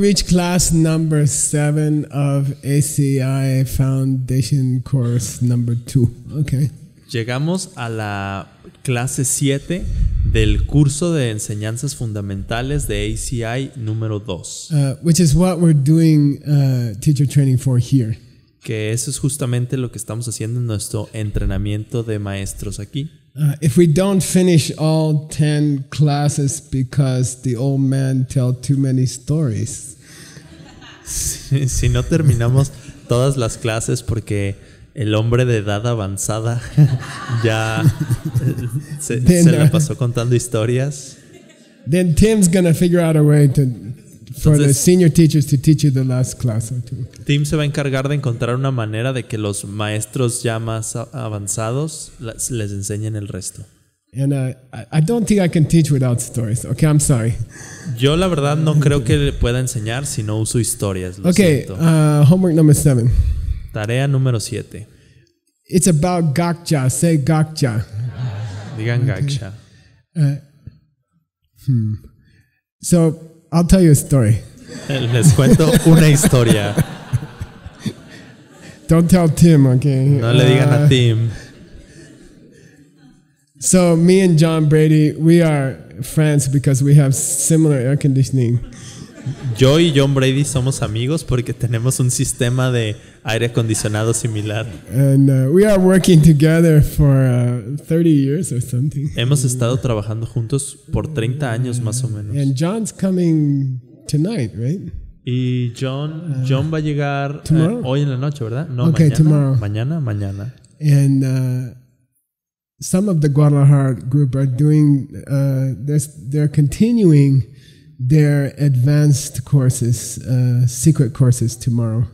reach class number 7 of ACI Foundation Course number 2. Okay. Llegamos a la clase 7 del curso de enseñanzas fundamentales de ACI número 2. Which is what we're doing teacher training for here. Que eso es justamente lo que estamos haciendo en nuestro entrenamiento de maestros aquí. If we don't finish all 10 classes because the old man tell too many stories. Si no terminamos todas las clases porque el hombre de edad avanzada ya se la pasó contando historias. Then Tim's gonna figure out a way to for the senior teachers to teach you the last class or two. Tim se va a encargar de encontrar una manera de que los maestros ya más avanzados les enseñen el resto. And I don't think I can teach without stories. Okay, I'm sorry. Yo la verdad no creo que pueda enseñar si no uso historias. Okay, homework number 7. Tarea número 7. It's about Gakcha. Say Gakcha. Digan Gakcha. So I'll tell you a story. Les cuento una historia. Don't tell Tim, okay? No le digan a Tim. So me and John Brady, we are friends because we have similar air conditioning. Yo y John Brady somos amigos porque tenemos un sistema de aire acondicionado similar. And we are working together for 30 years or something. Hemos estado trabajando juntos por 30 años más o menos. And John's coming tonight, right? Y John va a llegar hoy en la noche, ¿verdad? No, okay, mañana. Tomorrow. Mañana. And some of the Guadalajara group are doing they're continuing their advanced courses, secret courses tomorrow.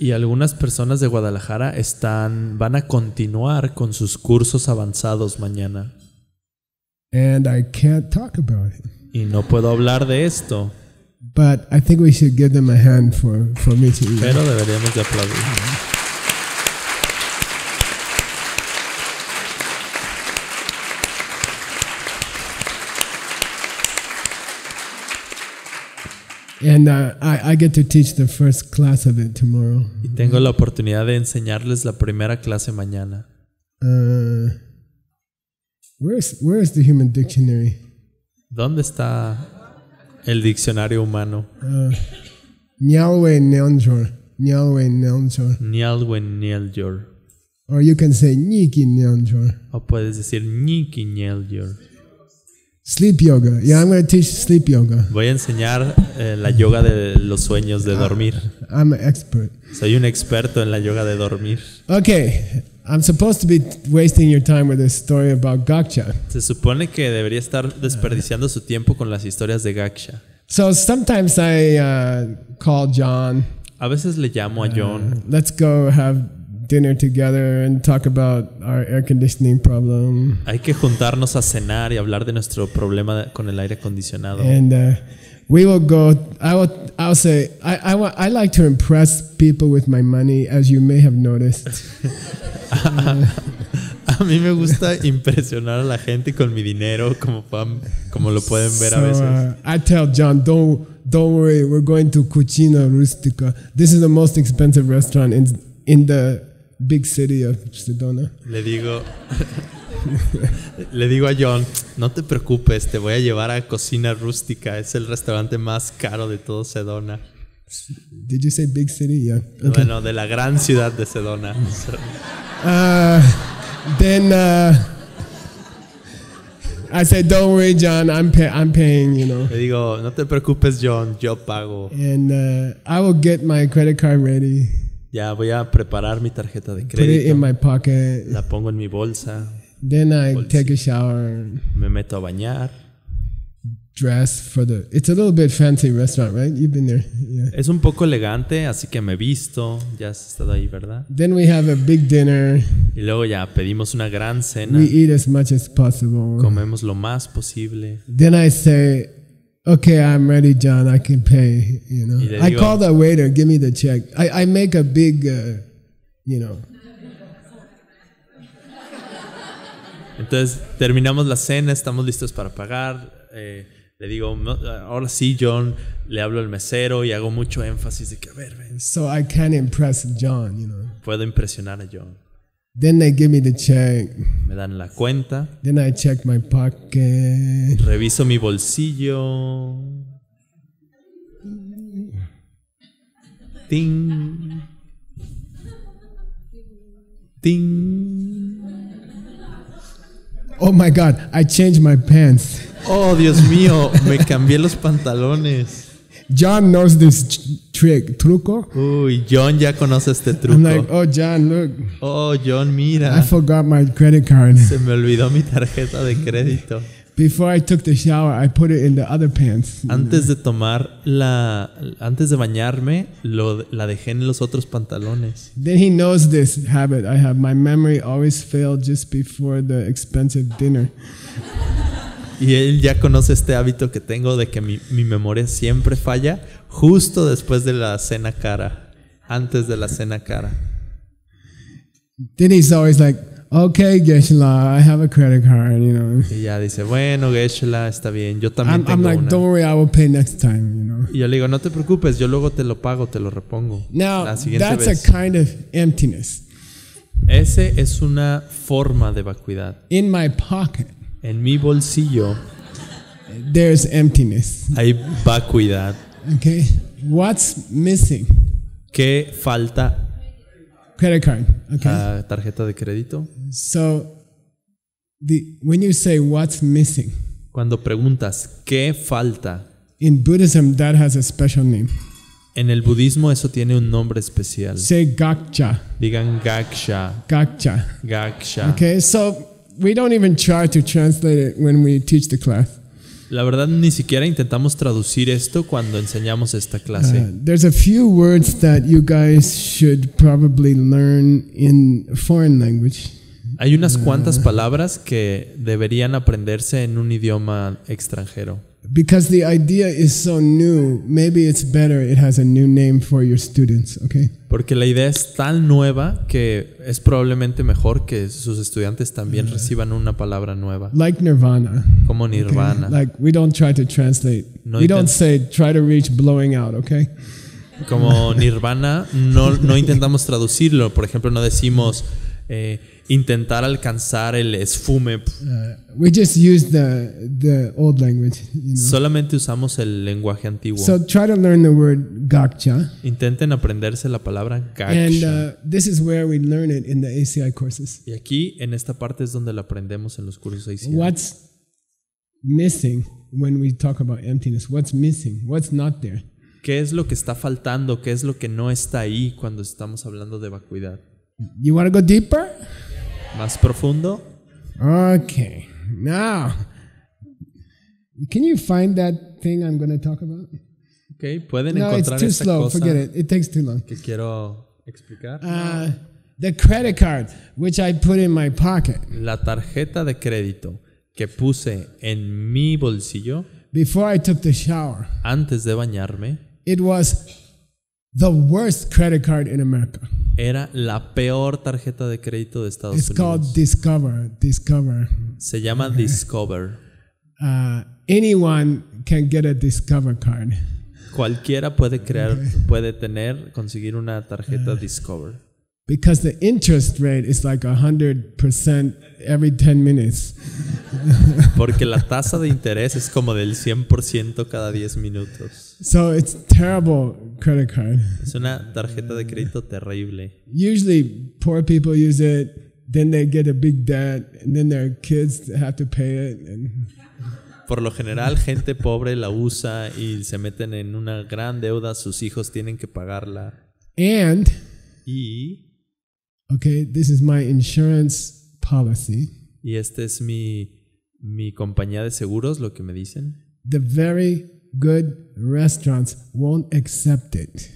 Y algunas personas de Guadalajara van a continuar con sus cursos avanzados mañana. And I can't talk about it. Y no puedo hablar de esto. But I think we should give them a hand for me to. Pero deberíamos de aplaudir. And I get to teach the first class of it tomorrow. Y tengo la oportunidad de enseñarles la primera clase mañana. Where is the human dictionary? ¿Dónde está el diccionario humano? Nyingma Naljor. Or you can say Nyingma Naljor. O puedes decir Nyingma Naljor. Sleep yoga. Yeah, I'm going to teach sleep yoga. Voy a enseñar la yoga de los sueños de dormir. I'm an expert. Soy un experto en la yoga de dormir. Okay, I'm supposed to be wasting your time with this story about Gakcha. Se supone que debería estar desperdiciando su tiempo con las historias de Gakcha. So sometimes I call John. A veces le llamo a John. Let's go have dinner together and talk about our air conditioning problem. Hay que juntarnos a cenar y hablar de nuestro problema con el aire acondicionado. And we will go. I'll say I like to impress people with my money, as you may have noticed. A mí me gusta impresionar a la gente con mi dinero, como lo pueden ver a veces. I tell John, don't worry, we're going to Cucina Rustica. This is the most expensive restaurant in the big city of Sedona. Le digo a John, no te preocupes, te voy a llevar a Cucina Rustica, es el restaurante más caro de todo Sedona. Did you say big city? Yeah. Okay. Bueno, de la gran ciudad de Sedona. Then I said, don't worry, John, I'm paying, you know. Le digo, no te preocupes, John, yo pago. And I will get my credit card ready. Ya voy a preparar mi tarjeta de crédito. Put it in my pocket. La pongo en mi bolsa. Then I take a shower. Me meto a bañar. Dress for the. It's a little bit fancy restaurant, right? You've been there. Yeah. Es un poco elegante, así que me visto. Ya has estado ahí, ¿verdad? Then we have a big dinner. Y luego ya pedimos una gran cena. We eat as much as possible. Comemos lo más posible. Then I say, okay, I'm ready, John. I can pay. You know, I call the waiter. Give me the check. I make a big, you know. Entonces terminamos la cena, estamos listos para pagar. Le digo, ahora sí, John. Le hablo al mesero y hago mucho énfasis de que, a ver, ven. So I can impress John, you know. Puedo impresionar a John. Then they give me the check. Me dan la cuenta. Then I check my pocket. Reviso mi bolsillo. Ting. Ting. Oh my God, I changed my pants. Oh, Dios mío, me cambié los pantalones. John knows this trick, truco. Uy, John ya conoce este truco. I'm like, oh John, look. Oh John, mira. I forgot my credit card. Se me olvidó mi tarjeta de crédito. Before I took the shower, I put it in the other pants. Antes de bañarme, la dejé en los otros pantalones. Then he knows this habit I have. My memory always failed just before the expensive dinner. Y él ya conoce este hábito que tengo de que mi memoria siempre falla justo después de la cena cara, antes de la cena cara. Then he's always like, okay, Geshe-la, I have a credit card, you know. Y ya dice, bueno, Geshe-la, está bien, yo también tengo una. I'm like, don't worry, I will pay next time, you know. Y yo le digo, no te preocupes, yo luego te lo pago, te lo repongo. Now, la siguiente that's vez. A kind of emptiness. Ese es una forma de vacuidad. In my pocket. En mi bolsillo there's emptiness. Hay vacuidad. Okay. What's missing? ¿Qué falta? Credit card. Okay. Tarjeta de crédito. So when you say what's missing, cuando preguntas ¿qué falta? In Buddhism that has a special name. En el budismo eso tiene un nombre especial. Say Gakcha. Digan Gakcha. Gakcha. Gakcha. Okay, so we don't even try to translate it when we teach the class. La verdad ni siquiera intentamos traducir esto cuando enseñamos esta clase. There's a few words that you guys should probably learn in foreign language. Hay unas cuantas palabras que deberían aprenderse en un idioma extranjero. Because the idea is so new, maybe it's better it has a new name for your students, okay? Porque la idea es tan nueva que es probablemente mejor que sus estudiantes también reciban una palabra nueva. Like nirvana. Como nirvana. Okay. Like we don't try to translate. No, we don't say try to reach blowing out, okay? Como nirvana, no intentamos traducirlo. Por ejemplo, no decimos intentar alcanzar el esfume. We just use the old language, you know? Solamente usamos el lenguaje antiguo. So try to learn the word Gakcha. Intenten aprenderse la palabra Gakcha. And this is where we learn it in the ACI courses. Y aquí en esta parte es donde la aprendemos en los cursos ACI. What's missing when we talk about emptiness? What's missing? What's not there? ¿Qué es lo que está faltando? ¿Qué es lo que no está ahí cuando estamos hablando de vacuidad? You want to go deeper? Más profundo. Okay. Now, can you find that thing I'm going to talk about? Okay, pueden encontrar esa cosa. Forget it. It takes too long. Que quiero explicar. The credit card which I put in my pocket. La tarjeta de crédito que puse en mi bolsillo. Before I took the shower. Antes de bañarme. It was the worst credit card in America. Era la peor tarjeta de crédito de Estados Unidos. It's called Discover. Discover. Se llama Discover. Anyone can get a Discover card. Cualquiera puede conseguir una tarjeta Discover. Because the interest rate is like 100% every 10 minutes. Porque la tasa de interés es como del 100% cada 10 minutos. So it's terrible credit card. Es una tarjeta de crédito terrible. Usually poor people use it, then they get a big debt, and then their kids have to pay it. Por lo general, gente pobre la usa y se meten en una gran deuda, sus hijos tienen que pagarla. And okay, this is my insurance policy. Y este es mi compañía de seguros, lo que me dicen. The very good restaurants won't accept it.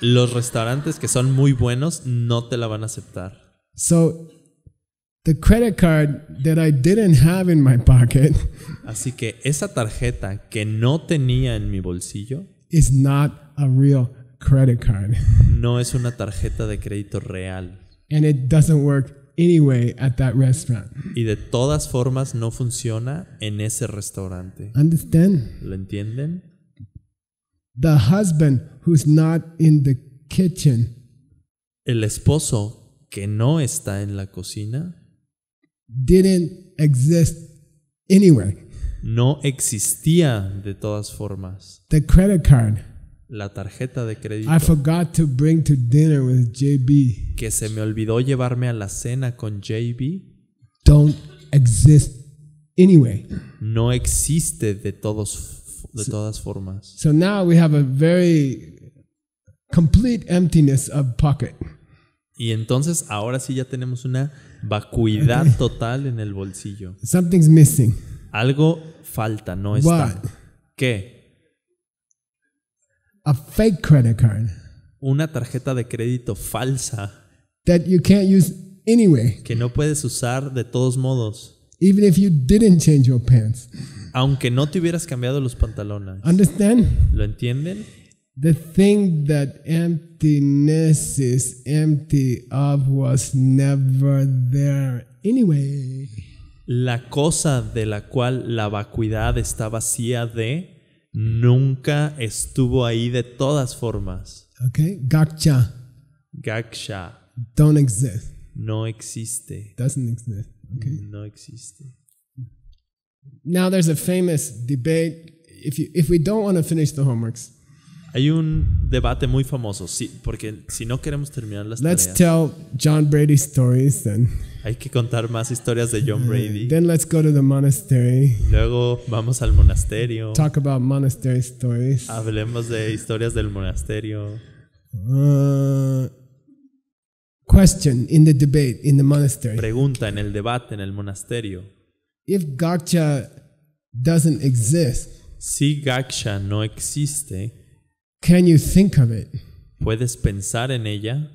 Los restaurantes que son muy buenos no te la van a aceptar. So the credit card that I didn't have in my pocket. Así que esa tarjeta que no tenía en mi bolsillo is not a real credit card. No es una tarjeta de crédito real. And it doesn't work anyway at that restaurant. Y de todas formas no funciona en ese restaurante. Understand? ¿Lo entienden? The husband who's not in the kitchen. El esposo que no está en la cocina. Didn't exist anyway. No existía de todas formas. The credit card. La tarjeta de crédito. I forgot to bring to dinner with JB. Que se me olvidó llevarme a la cena con JB. Don't exist anyway. No existe de todas formas. So now we have a very complete emptiness of pocket. Y entonces ahora sí ya tenemos una vacuidad total en el bolsillo. Something's missing. Algo falta, no está. What? ¿Qué? A fake credit card. Una tarjeta de crédito falsa. That you can't use anyway. Que no puedes usar de todos modos. Even if you didn't change your pants. Aunque no te hubieras cambiado los pantalones. Understand? ¿Lo entienden? The thing that emptiness is empty of was never there anyway. La cosa de la cual la vacuidad está vacía de nunca estuvo ahí de todas formas. Okay, Gakcha. Gakcha. Don't exist. No existe. Doesn't exist. Okay. No existe. Now there's a famous debate if we don't want to finish the homeworks. Hay un debate muy famoso, sí, porque si no queremos terminar las tareas. Let's tell John Brady stories then. Hay que contar más historias de John Brady. Then let's go to the monastery. Luego vamos al monasterio. Talk about monastery stories. Hablemos de historias del monasterio. Question in the debate in the monastery. Pregunta en el debate en el monasterio. If Gakcha doesn't exist. Si Gakcha no existe. Can you think of it? ¿Puedes pensar en ella?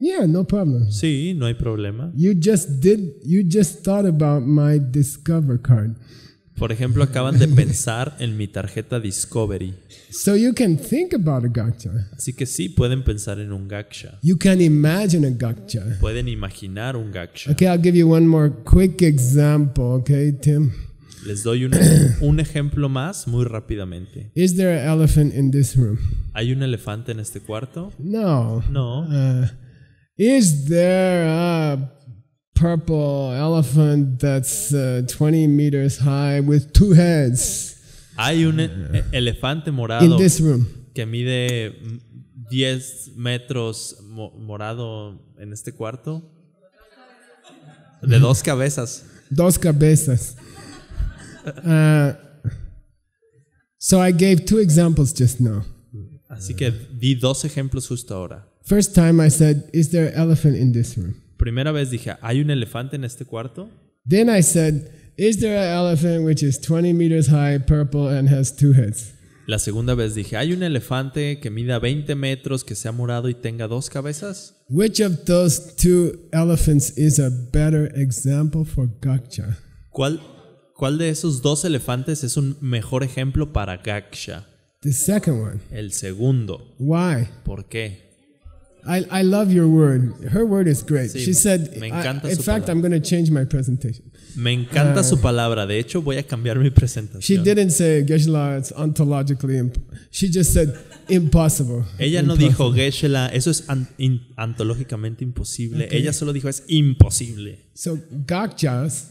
Yeah, no problem. Sí, no hay problema. You just thought about my Discover card. Por ejemplo, acaban de pensar en mi tarjeta Discovery. So you can think about a Gakcha. Así que sí, pueden pensar en un Gakcha. You can imagine a Gakcha. Pueden imaginar un Gakcha. Okay, I'll give you one more quick example, okay, Tim? Les doy un ejemplo más muy rápidamente. Is there an elephant in this room? ¿Hay un elefante en este cuarto? No. No. Is there a purple elephant that's 20 meters high with two heads? Hay un elefante morado in this room que mide 10 metros morado en este cuarto. De dos cabezas. Dos cabezas. So I gave two examples just now. Así que di dos ejemplos justo ahora. First time I said, "Is there an elephant in this room?" Primera vez dije, ¿hay un elefante en este cuarto? Then I said, "Is there an elephant which is 20 meters high, purple and has two heads?" La segunda vez dije, ¿hay un elefante que mida 20 metros, que sea morado y tenga dos cabezas? Which of those two elephants is a better example for Gakcha? ¿Cuál de esos dos elefantes es un mejor ejemplo para Gakcha? The second one. El segundo. Why? ¿Por qué? I love your word. Her word is great. Sí, she said, me encanta su palabra. I'm going to change my presentation. Me encanta su palabra. De hecho, voy a cambiar mi presentación. She didn't say Geshe La, it's ontologically impossible. She just said impossible. Ella no dijo Geshe La, eso es antológicamente imposible. Okay. Ella solo dijo es imposible. So Gakchas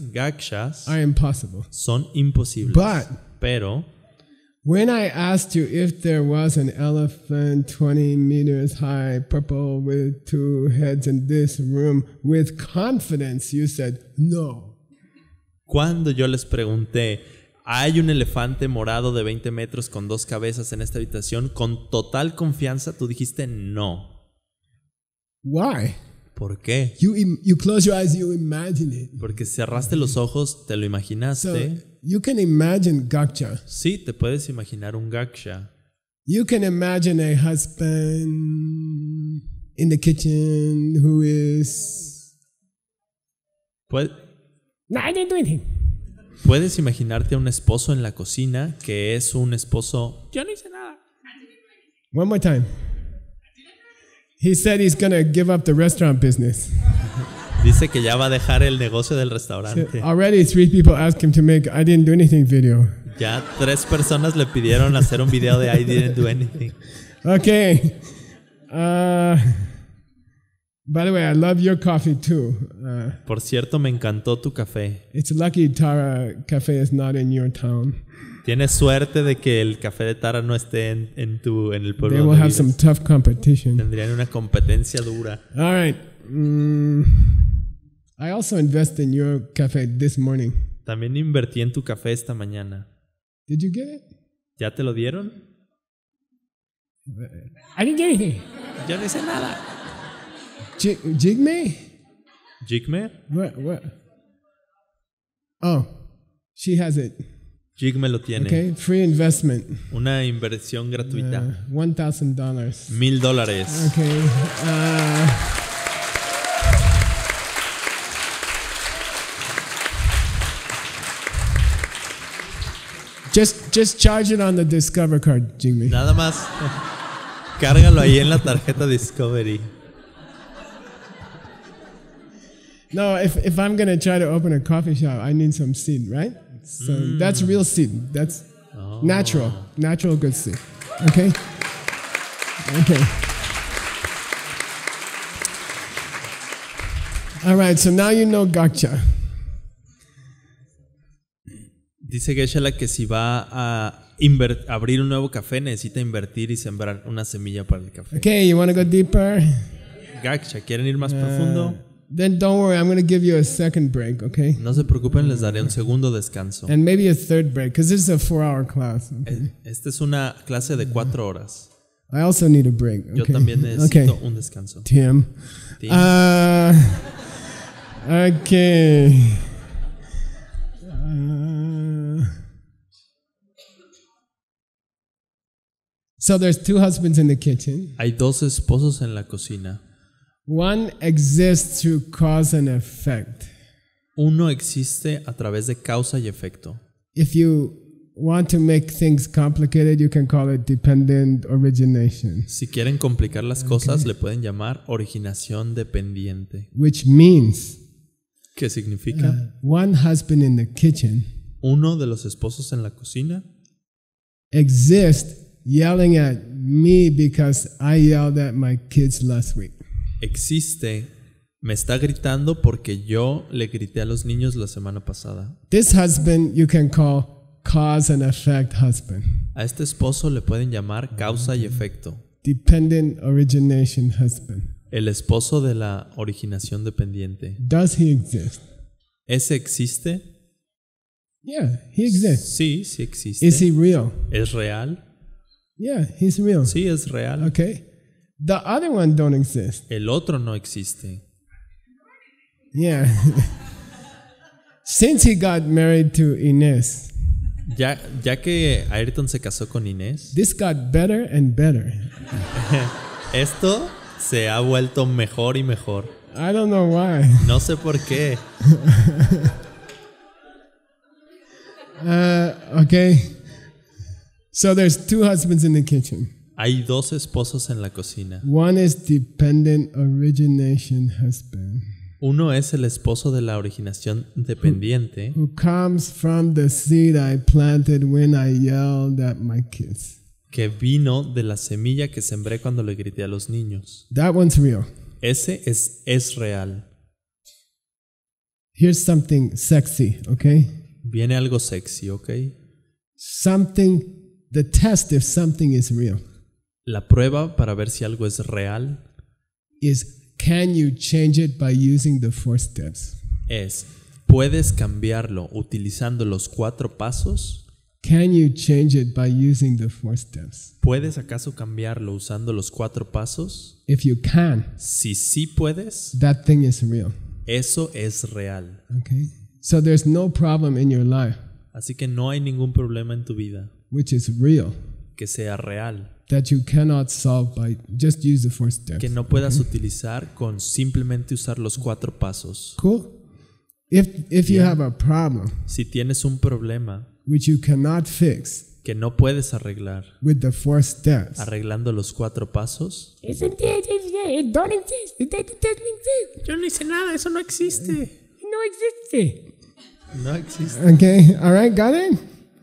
are impossible. Son imposibles. But pero when I asked you if there was an elephant 20 meters high, purple with two heads in this room with confidence, you said no. Cuando yo les pregunté, ¿hay un elefante morado de 20 metros con dos cabezas en esta habitación? Con total confianza, tú dijiste no. Why? ¿Por qué? You close your eyes, you imagine it. Porque cerraste los ojos, te lo imaginaste. So, you can imagine Gakcha. Sí, te puedes imaginar un Gakcha. You can imagine a husband in the kitchen who is. No, I didn't do anything. Puedes imaginarte a un esposo en la cocina que es un esposo. Yo no hice nada. One more time. He said he's gonna give up the restaurant business. Dice que ya va a dejar el negocio del restaurante. Already 3 people asked him to make I didn't do anything video. Ya 3 personas le pidieron hacer un video de I didn't do anything. Okay. By the way, I love your coffee too. Por cierto, me encantó tu café. It's lucky Tara Cafe is not in your town. Tienes suerte de que el café de Tara no esté en el pueblo. They will have some tough competition. Tendrían una competencia dura. All right. I also invested in your cafe this morning. También invertí en tu café esta mañana. Did you get it? ¿Ya te lo dieron? I didn't get anything. Yo no hice nada. Jigme? Jigme? What? Oh, she has it. Jigme lo tiene. Okay, free investment. Una inversión gratuita. $1,000. $1,000. Okay. Just charge it on the Discover card, Jigme. Nada más. Cárgalo ahí en la tarjeta Discovery. No, if I'm going to try to open a coffee shop, I need some seed, right? So that's real seed. That's natural good seed. Okay? Okay. All right, so now you know Gakcha. Dice Geshe-la que si va a abrir un nuevo café, necesita invertir y sembrar una semilla para el café. Okay, you want to go deeper? Gakcha, ¿quieren ir más profundo? Then don't worry, I'm going to give you a second break, okay? No se preocupen, les daré un segundo descanso. And maybe a third break, because this is a 4-hour class. Okay? Esta es una clase de 4 horas. I also need a break. Okay? Yo también necesito un descanso. Tim. Okay. So there's 2 husbands in the kitchen. Hay 2 esposos en la cocina. One exists through cause and effect. Uno existe a través de causa y efecto. If you want to make things complicated, you can call it dependent origination. Si quieren complicar las cosas, le pueden llamar originación dependiente. Which means, ¿qué significa? One husband in the kitchen. Uno de los esposos en la cocina exists yelling at me because I yelled at my kids last week. Existe, me está gritando porque yo le grité a los niños la semana pasada. This husband you can call cause and effect husband. A este esposo le pueden llamar causa y efecto. Dependent origination husband. El esposo de la originación dependiente. Does he exist? ¿Ese existe? Yeah, he exists. Sí, sí existe. Is he real? ¿Es real? Yeah, he's real. Sí, es real. Okay. The other one don't exist. El otro no existe. Yeah. Since he got married to Inés. Ya que Ayrton se casó con Inés. This got better and better. Esto se ha vuelto mejor y mejor. I don't know why. No sé por qué. Okay. So there's 2 husbands in the kitchen. Hay 2 esposos en la cocina. One is dependent origination husband. Uno es el esposo de la originación dependiente. Who comes from the seed I planted when I yelled at my kids. Que vino de la semilla que sembré cuando le grité a los niños. That one's real. Ese es real. Here's something sexy, okay? Viene algo sexy, okay? Something, the test if something is real. La prueba para ver si algo es real is, can you change it by using the 4 steps? Es, ¿puedes cambiarlo utilizando los 4 pasos? Can you change it by using the 4 steps? ¿Puedes acaso cambiarlo usando los 4 pasos? If you can, si sí puedes, that thing is real. Eso es real. Okay. So there's no problem in your life. Así que no hay ningún problema en tu vida. Which is real. Que sea real. That you cannot solve by just use the 4 steps. Que no puedas utilizar con simplemente usar los 4 pasos. Cool. If you have a problem, si tienes un problema, which you cannot fix, que no puedes arreglar with the four steps, arreglando los 4 pasos. Yo no hice nada, eso no existe. No existe. Okay, all right, got it?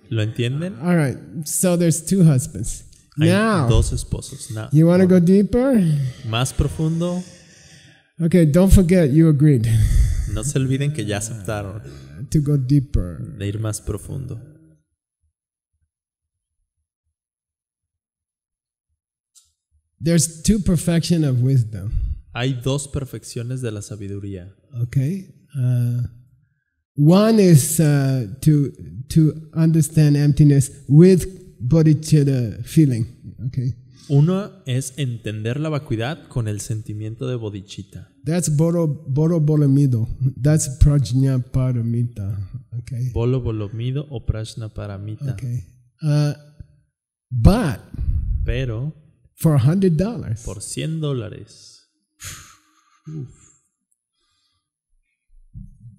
¿Lo entienden? All right, so there's 2 husbands. Hay now, 2 esposos. Now, you want to go deeper? Más profundo. Okay, don't forget you agreed. No se olviden que ya aceptaron. To go deeper. De ir más profundo. There's 2 perfections of wisdom. Hay 2 perfecciones de la sabiduría. Okay. One is to understand emptiness with bodhicitta feeling. Okay. Uno es entender la vacuidad con el sentimiento de bodhicitta. That's bolo bolamido. That's prajna paramita. Okay. Bolo bolamido o prajna paramita. Okay. But pero for $100. Por $100.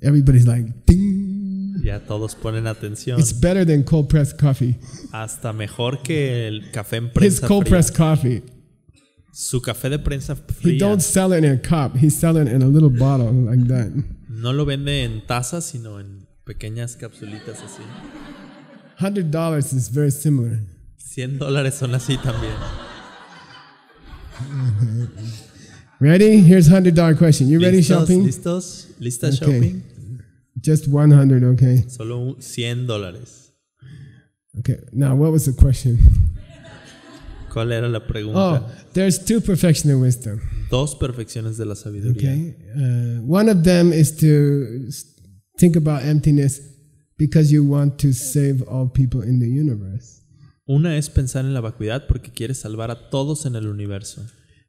Everybody's like ding. Ya todos ponen atención. It's better than cold pressed coffee. Hasta mejor que el café en prensa fría. His cold pressed coffee. Su café de prensa fría. He don't sell it in a cup. He's selling it in a little bottle like that. No lo vende en tazas, sino en pequeñas capsulitas así. $100 is very similar. $100 son así también. Ready? Here's $100 question. You ready shopping? ¿Listos? ¿Lista shopping? Just $100, okay. Solo $100. Okay. Now, what was the question? ¿Cuál era la pregunta? Oh, there's 2 perfections of wisdom. 2 perfecciones de la sabiduría. Okay. One of them is to think about emptiness because you want to save all people in the universe. Una es pensar en la vacuidad porque quieres salvar a todos en el universo.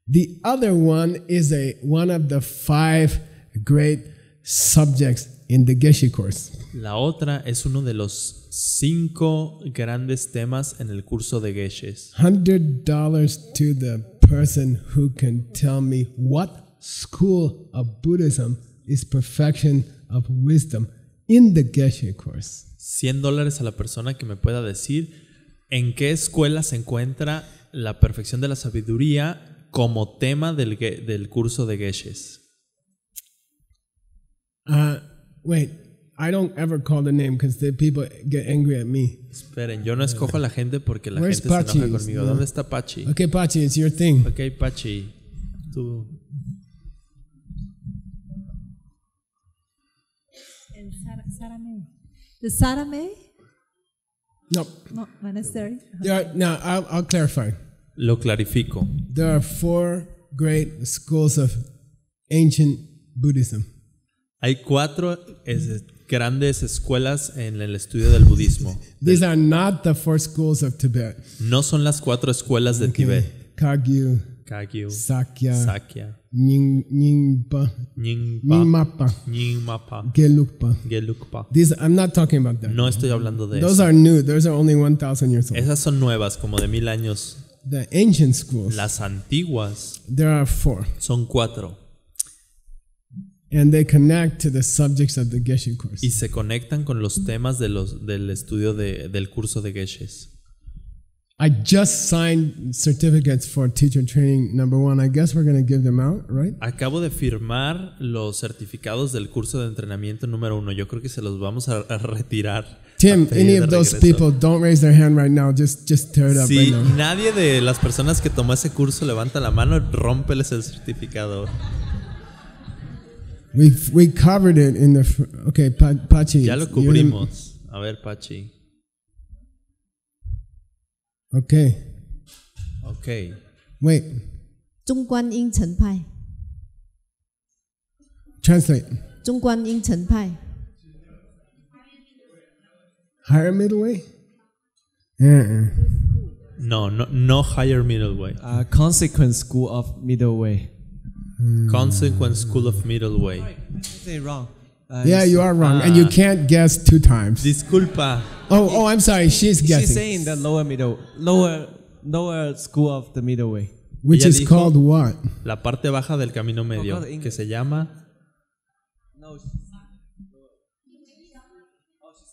The other one is one of the 5 great subjects in the Geshe course. La otra es uno de los 5 grandes temas en el curso de Geshes. $100 to the person who can tell me what school of Buddhism is perfection of wisdom in the Geshe course. $100 a la persona que me pueda decir en qué escuela se encuentra la perfección de la sabiduría como tema del curso de Geshes. Wait, I don't ever call the name because the people get angry at me. Esperen, yo no escojo a la gente porque la gente Pachi? Se enoja conmigo. ¿Dónde está Pachi? Okay, Pachi, it's your thing. Okay, Pachi, tú. El Sarame. The Sarame? No. No, monastery. No, I'll clarify. Lo clarifico. There are 4 great schools of ancient Buddhism. Hay 4 grandes escuelas en el estudio del budismo. These are not the 4 schools of Tibet. No son las 4 escuelas de Tibet. Kagyu, Sakya, Nyingma, Gelugpa. I'm not talking about that. No estoy hablando de eso. Those are new. Those are only 1,000 years old. Esas son nuevas, como de 1000 años. The ancient schools. Las antiguas. There are 4. Son 4. And they connect to the subjects of the Geshe course. Y se conectan con los temas del estudio del curso de Geshes. I just signed certificates for teacher training number 1. I guess we're going to give them out, right? Acabo de firmar los certificados del curso de entrenamiento número 1. Yo creo que se los vamos a retirar. Tim, any of those people, don't raise their hand right now. Just tear it up right now. Si nadie de las personas que tomó ese curso levanta la mano, rómpeles el certificado. We covered it in the okay, Pachi. Ya lo cubrimos. A ver, Pachi. Okay. Okay. Wait. Translate. Higher middle way? No, higher middle way. Consequence school of middle way. Consequence school of middle way. I say wrong. Yeah, you are wrong, and you can't guess 2 times. Disculpa. Oh, I'm sorry. She's guessing. She's saying the lower school of the middle way, which is called what? La parte baja del camino medio, que se llama. No. Oh, she's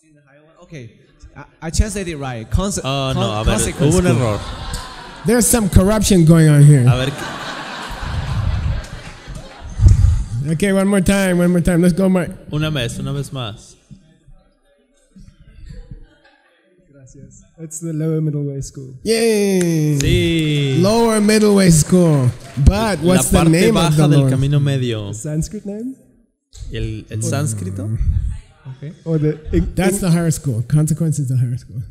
in the higher one. Okay. I translated it right. No, a ver, hubo un error. There's some corruption going on here. A ver. Okay, one more time. Let's go, Mark. Una vez más. Gracias. It's the lower middle way school. Yay! Sí. Lower middle way school. But what's the name of the Lord? La parte baja del camino medio. The Sanskrit name? El sánscrito? Okay. Or that's the higher school. Consequence is the higher school.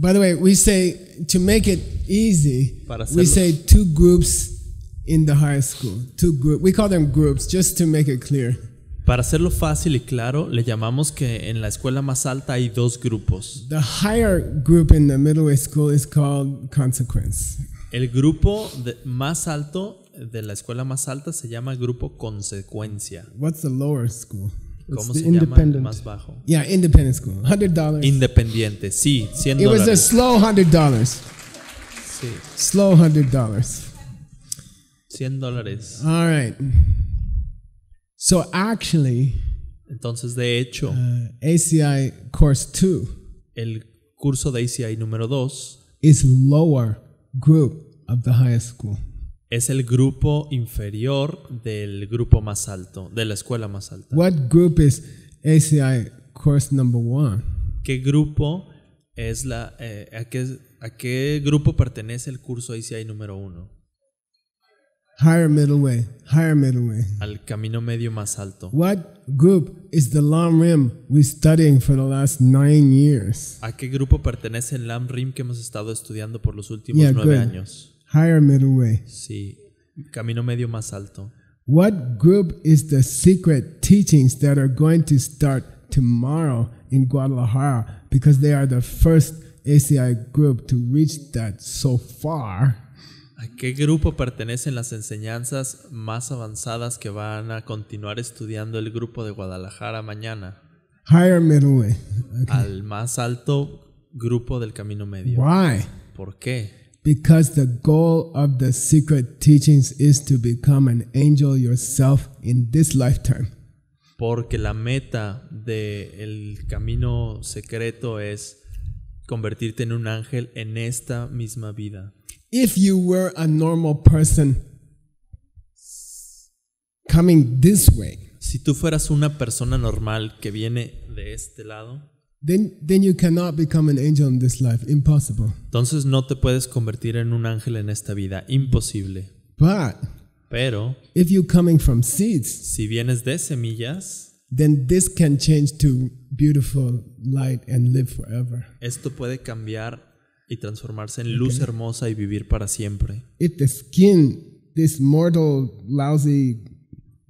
By the way, we say, to make it easy, we say two groups in the higher school. We call them groups, just to make it clear. Para hacerlo fácil y claro, le llamamos que en la escuela más alta hay dos grupos. The higher group in the middle way school is called consequence. El grupo más alto de la escuela más alta se llama grupo consecuencia. What's the lower school? ¿Cómo se llama el más bajo? Yeah, independent school. $100. Independiente, sí, $100. It was a slow $100. Sí. Slow $100. $100. All right. So actually, entonces de hecho, ACI Course 2, el curso de ACI número 2, is lower group of the highest school. Es el grupo inferior del grupo más alto, de la escuela más alta. What group is ACI Course number 1? ¿Qué grupo es a qué grupo pertenece el curso ACI número 1? Higher middle way. Al camino medio más alto. What group is the Lam Rim we studying for the last 9 years? ¿A qué grupo pertenece el Lam Rim que hemos estado estudiando por los últimos 9 años? Higher middle way. Sí, camino medio más alto. What group is the secret teachings that are going to start tomorrow in Guadalajara because they are the first ACI group to reach that so far? ¿A qué grupo pertenecen las enseñanzas más avanzadas que van a continuar estudiando el grupo de Guadalajara mañana? Higher middle way. Okay. Al más alto grupo del camino medio. Why? ¿Por qué? Because the goal of the secret teachings is to become an angel yourself in this lifetime. Porque la meta del camino secreto es convertirte en un ángel en esta misma vida. If you were a normal person coming this way, si tú fueras una persona normal que viene de este lado, then you cannot become an angel in this life. Impossible. Entonces no te puedes convertir en un ángel en esta vida, imposible. Pero if you coming from seeds, si vienes de semillas, then this can change to beautiful light and live forever. Esto puede cambiar y transformarse en luz hermosa y vivir para siempre. If the skin, this mortal, lousy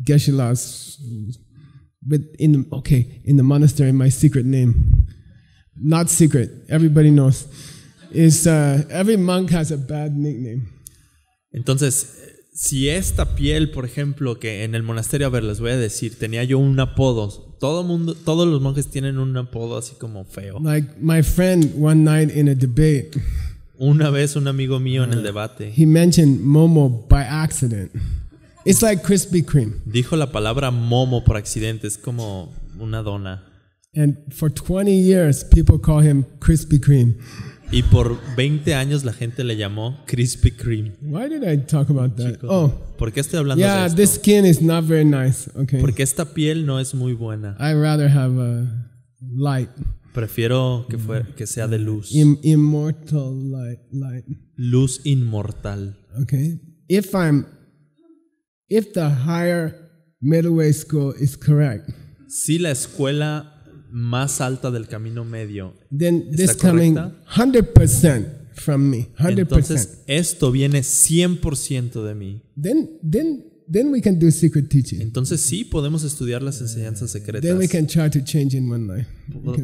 geshe-las, in the monastery, my secret name, not secret, everybody knows, is every monk has a bad nickname. Entonces, si esta piel, por ejemplo, que en el monasterio, a ver, les voy a decir, tenía yo un apodo. Todos los monjes tienen un apodo así como feo. Like my friend one night in a debate. Una vez un amigo mío en el debate. He mentioned Momo by accident. It's like Krispy Kreme. Dijo la palabra Momo por accidente, es como una dona. And for 20 years people call him Krispy Kreme. Y por 20 años la gente le llamó Krispy Kreme. Why did I talk about that? Oh, ¿por qué estoy hablando de esto? Yeah, this skin is not very nice. Okay. Porque esta piel no es muy buena. I'd rather have a light. Prefiero que sea de luz. Immortal light. Luz inmortal. Okay. If the higher middle way school is correct. Si la escuela más alta del camino medio está correcta, 100% from me, 100%. Entonces esto viene 100% de mí. Then we can do secret teaching. Entonces sí podemos estudiar las enseñanzas secretas. Then we can try to change in one life.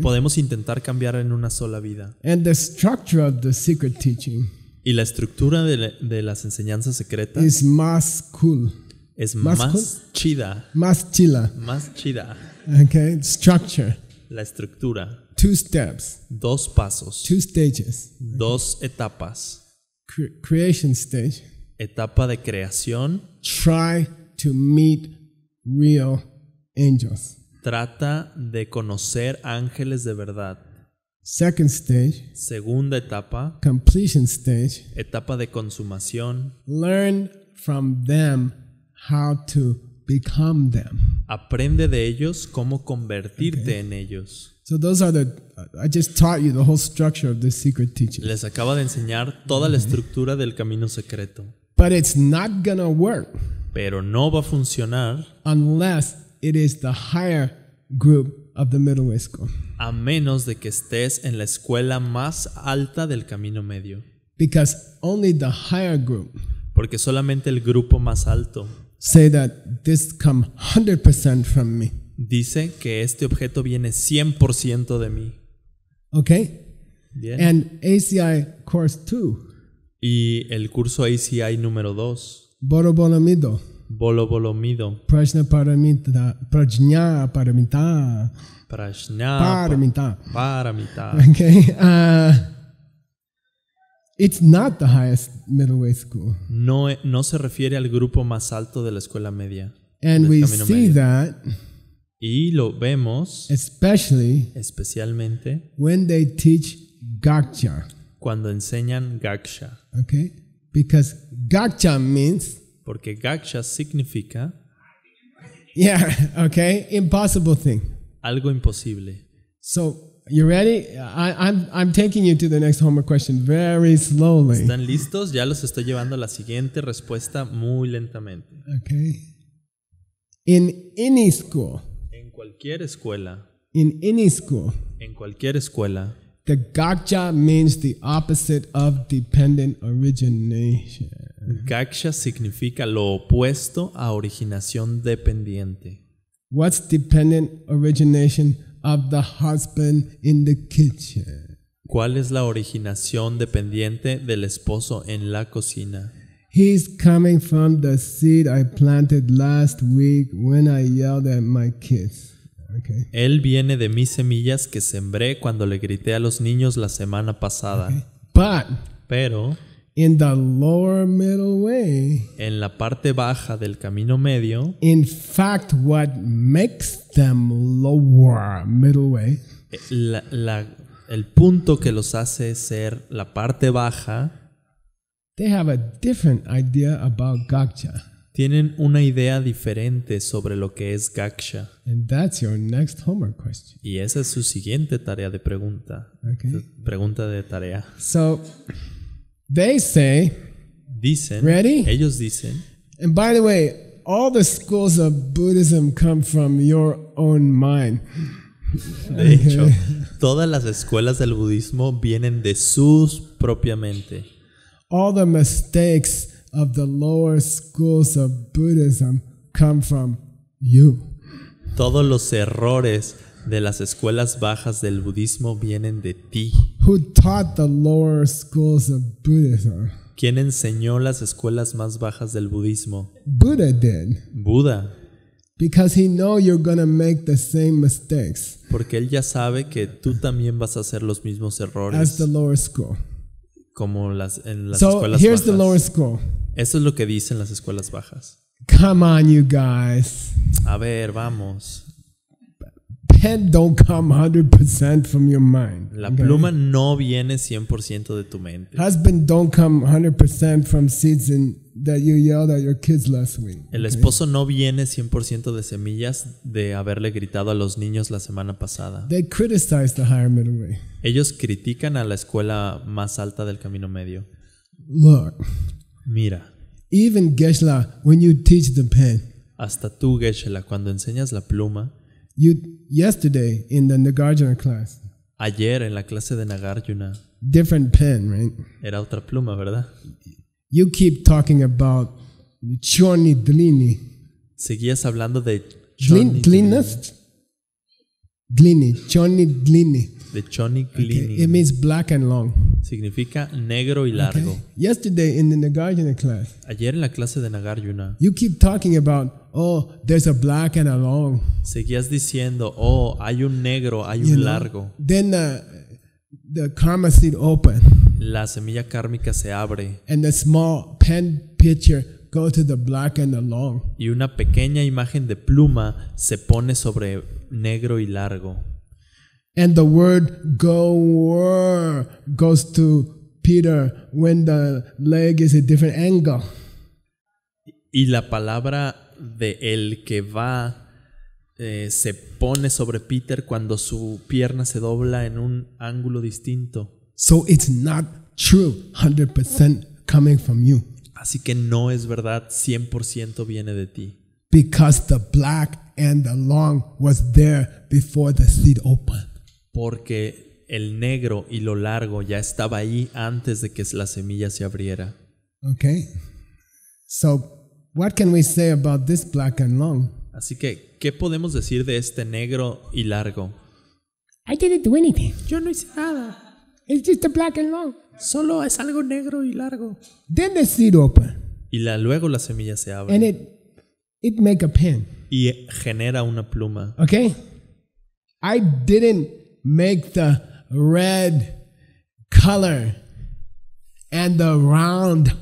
Podemos intentar cambiar en una sola vida. And the structure of the secret teaching. Y la estructura de las enseñanzas secretas es más cool. Es más chida. Más chida. Okay, structure. La estructura. 2 steps. 2 pasos. 2 stages. 2 etapas. Creation stage. Etapa de creación. Try to meet real angels. Trata de conocer ángeles de verdad. Second stage, segunda etapa, completion stage, etapa de consumación. Learn from them how to become them. Aprende de ellos cómo convertirte en ellos. So those are the I just taught you the whole structure of the secret teaching. Les acaba de enseñar toda la estructura del camino secreto. But it's not gonna work. Pero no va a funcionar unless it is the higher group of the middle way school. A menos de que estés en la escuela más alta del camino medio. Because only the higher group. Porque solamente el grupo más alto. Say that this come 100% from me. Dice que este objeto viene 100% de mí. Okay. Bien. And ACI Course 2. Y el curso ACI número 2. Borobolomido. Bolobolomido. Prajna paramita. Prajna paramita. Prajna paramita. Paramita. Okay. It's not the highest middleway school. No se refiere al grupo más alto de la escuela media. And we see that. Y lo vemos. Especialmente. When they teach Gakcha. Cuando enseñan Gakcha. Okay. Because Gakcha means. Porque Gakcha significa impossible thing. Algo imposible. So, you ready? I'm taking you to the next homework question very slowly. ¿Están listos? Ya los estoy llevando a la siguiente respuesta muy lentamente. Okay. In any school. En cualquier escuela. In any school. En cualquier escuela. The Gakcha means the opposite of dependent origination. Gakcha significa lo opuesto a originación dependiente. What's dependent origination of the husband in the kitchen? ¿Cuál es la originación dependiente del esposo en la cocina? He's coming from the seed I planted last week when I yelled at my kids. Okay. Él viene de mis semillas que sembré cuando le grité a los niños la semana pasada. Okay. Pero in the lower middle way, en la parte baja del camino medio, in fact, what makes them lower middle way, el punto que los hace ser la parte baja, they have a different idea about Gakcha. Tienen una idea diferente sobre lo que es Gakcha. Y esa es su siguiente tarea de pregunta. Pregunta de tarea. So, they say, dicen, ready? Ellos dicen. And by the way, all the schools of Buddhism come from your own mind. De hecho, todas las escuelas del budismo vienen de sus propia mente. All the mistakes of the lower schools of Buddhism come from you. Todos los errores de las escuelas bajas del budismo vienen de ti. Who taught the lower schools of Buddhism? ¿Quién enseñó las escuelas más bajas del budismo? Buddha did. Buda. Because he know you're gonna make the same mistakes. Porque él ya sabe que tú también vas a hacer los mismos errores. As the lower school. Como en las escuelas bajas. The lower school. Eso es lo que dicen las escuelas bajas. Come on, you guys. A ver, vamos. Pen don't come 100% from your mind. La pluma no viene 100% de tu mente. Husband don't come 100% from seeds that you yelled at your kids last week. El esposo no viene 100% de semillas de haberle gritado a los niños la semana pasada. They criticize the higher middle way. Ellos critican a la escuela más alta del camino medio. Look. Mira. Even Geshe-la, when you teach the pen. Hasta tú, Geshe-la, cuando enseñas la pluma. Yesterday in the Nagarjuna class. Ayer en la clase de Nagarjuna. Different pen, right? Era otra pluma, ¿verdad? You keep talking about Chorni Dlini. Seguías hablando de Chorni Dlini. Chorni Dlini. De Chorni Dlini. It means black and long. Significa negro y largo. Yesterday in the Nagarjuna class. Ayer en la clase de Nagarjuna. You keep talking about oh, there's a black and a long. Seguías diciendo, oh, hay un negro, hay un largo. Then the karma seed open. La semilla kármica se abre. And the small pen picture go to the black and the long. Y una pequeña imagen de pluma se pone sobre negro y largo. And the word goer goes to Peter when the leg is a different angle. Y la palabra de el que va se pone sobre Peter cuando su pierna se dobla en un ángulo distinto. So it's not true 100% coming from you. Así que no es verdad 100% viene de ti. Because the black and the long was there before the seed opened. Porque el negro y lo largo ya estaba ahí antes de que la semilla se abriera. Okay. So what can we say about this black and long? Así que, ¿qué podemos decir de este negro y largo? I didn't do anything. Yo no hice nada. It's just a black and long. Solo es algo negro y largo. Then the seed open. Y luego la semilla se abre. And it make a pen. Y genera una pluma. Okay. I didn't make the red color and the round.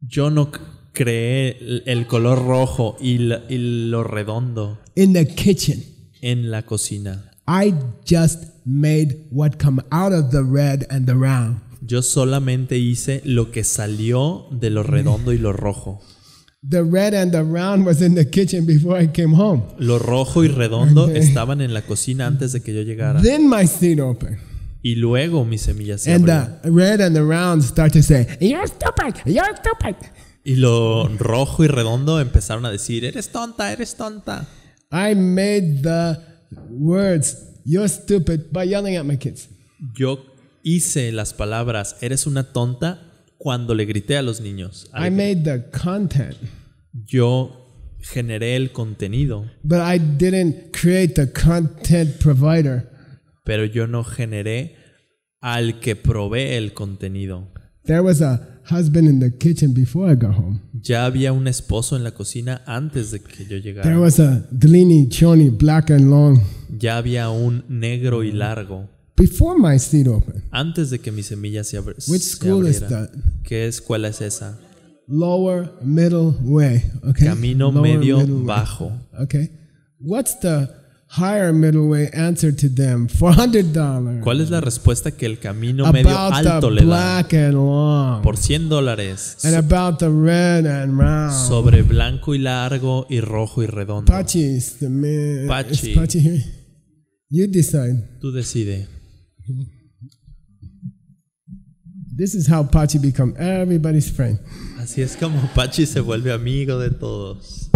Yo no creé el color rojo y lo redondo. In the kitchen. En la cocina. I just made what come out of the red and the round. Yo solamente hice lo que salió de lo redondo y lo rojo. The red and the round was in the kitchen before I came home. Lo rojo y redondo estaban en la cocina antes de que yo llegara. Then my seed opened. Y luego mi semilla se abrió. And the red and the round start to say, "You're stupid, you're stupid." Y lo rojo y redondo empezaron a decir, "Eres tonta, eres tonta." I made the words "You're stupid" by yelling at my kids. Yo hice las palabras "Eres una tonta" cuando le grité a los niños. I made the content. Yo generé el contenido. But I didn't create the content provider. Pero yo no generé al que provee el contenido. There was a husband in the kitchen before I got home. Ya había un esposo en la cocina antes de que yo llegara. There was a dlini, choni, black and long. Ya había un negro y largo. Before my seed opened. Antes de que mi semilla se abriera. Which school is that? ¿Qué escuela es esa? Lower middle way, okay? Camino lower medio middle bajo. Way. Okay. What's the higher middle way answer to them? $400. ¿Cuál es la respuesta que el camino about medio alto le da? Por $100. And about the red and round. Sobre blanco y largo y rojo y redondo. Pachi is the man. Pachi. Is Pachi here? You decide. Tú decides. This is how Pachi become everybody's friend. Así es como Pachi se vuelve amigo de todos.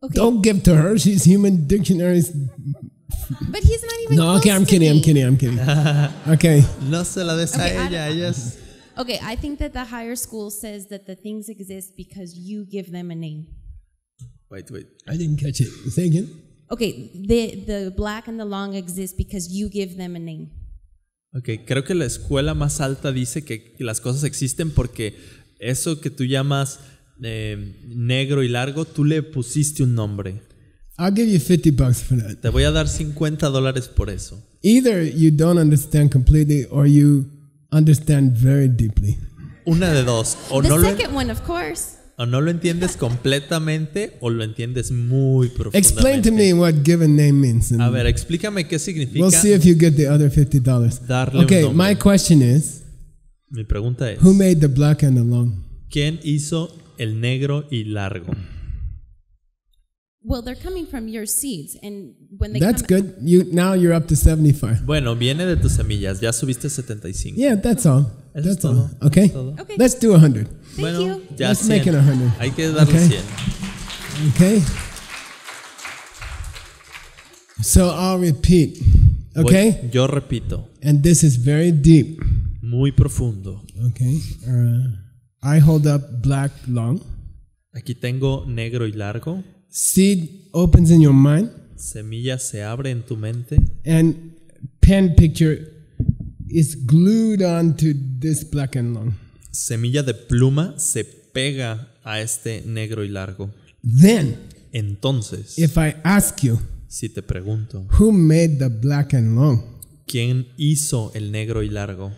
Okay. Don't give to her. She's human dictionaries. But he's not even. No, okay, I'm kidding. Okay. No se la des a ella. Yes. Okay, I think that the higher school says that the things exist because you give them a name. Wait. I didn't catch it. Say again. Okay, the black and the long exist because you give them a name. Okay, creo que la escuela más alta dice que las cosas existen porque eso que tú llamas negro y largo, tú le pusiste un nombre. I'll give you $50 for that. Te voy a dar $50 por eso. Either you don't understand completely or you understand very deeply. Una de dos, o no lo o no lo entiendes completamente o lo entiendes muy profundamente. Explain to me what given name means. A ver, explícame qué significa. We'll see if you get the other $50. Okay, my question is. Mi pregunta es. Who made the black and the long? ¿Quién hizo el negro y largo? Well, they're coming from your seeds, and when they that's good. Now you're up to 75. Bueno, viene de tus semillas. Ya subiste 75. Yeah, that's all. That's all. Okay. Okay. Let's do 100. Bueno, thank you. Ya let's 100. Make it 100. Hay que darle 100. Okay. So I'll repeat. Okay. Voy, yo repito. And this is very deep. Muy profundo. Okay. I hold up black long. Aquí tengo negro y largo. Seed opens in your mind. Semilla se abre en tu mente. And pen picture is glued onto this black and long. Semilla de pluma se pega a este negro y largo. Then, entonces, if I ask you, si te pregunto, who made the black and long? ¿Quién hizo el negro y largo?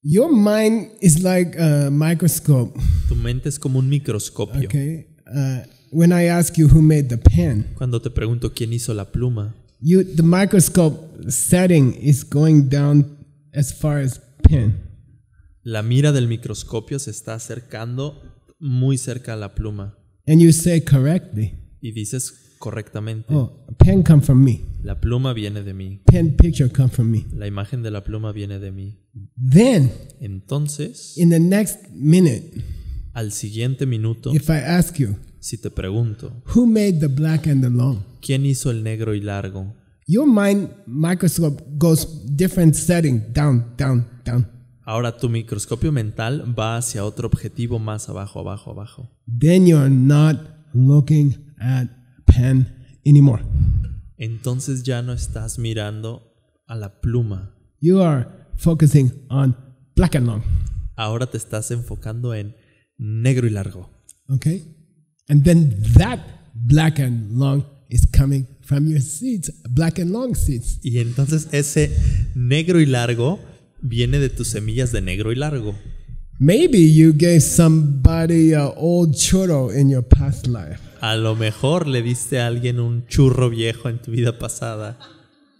Your mind is like a microscope. Tu mente es como un microscopio. Okay. When I ask you who made the pen, cuando te pregunto quién hizo la pluma, the microscope setting is going down as far as pen. La mira del microscopio se está acercando muy cerca a la pluma. And you say correctly. Y dices correctamente. Oh, pen come from me. La pluma viene de mí. Pen picture come from me. La imagen de la pluma viene de mí. Then, entonces, in the next minute, al siguiente minuto, if I ask you, si te pregunto, who made the black and the long? ¿Quién hizo el negro y largo? Your mind microscope goes different setting down, down, down. Ahora tu microscopio mental va hacia otro objetivo más abajo, abajo, abajo. Then you're not looking at pen anymore. Entonces ya no estás mirando a la pluma. You are focusing on black and long. Ahora te estás enfocando en negro y largo. Okay? And then that black and long is coming from your seeds, black and long seeds. Y entonces ese negro y largo viene de tus semillas de negro y largo. Maybe you gave somebody an old churro in your past life. A lo mejor le diste a alguien un churro viejo en tu vida pasada.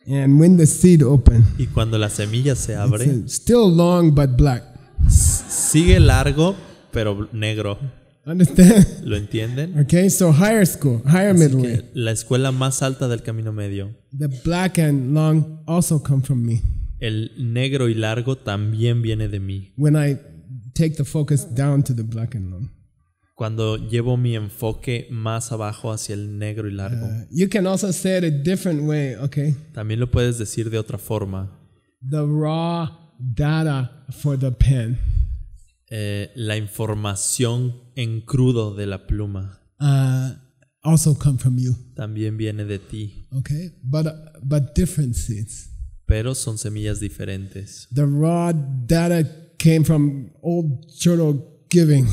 And when the seed open, y cuando la semilla se abre, still long but black. Sigue largo pero negro. Understand? ¿Lo entienden? Okay, so higher school, higher middle. La escuela más alta del camino medio. The black and long also come from me. El negro y largo también viene de mí. When I take the focus down to the black and long. Cuando llevo mi enfoque más abajo hacia el negro y largo. You can also say it a different way, okay? También lo puedes decir de otra forma. The raw data for the pen. La información en crudo de la pluma. Also come from you. También viene de ti. Okay, but different seeds. Pero son semillas diferentes. The raw data came from old churro giving.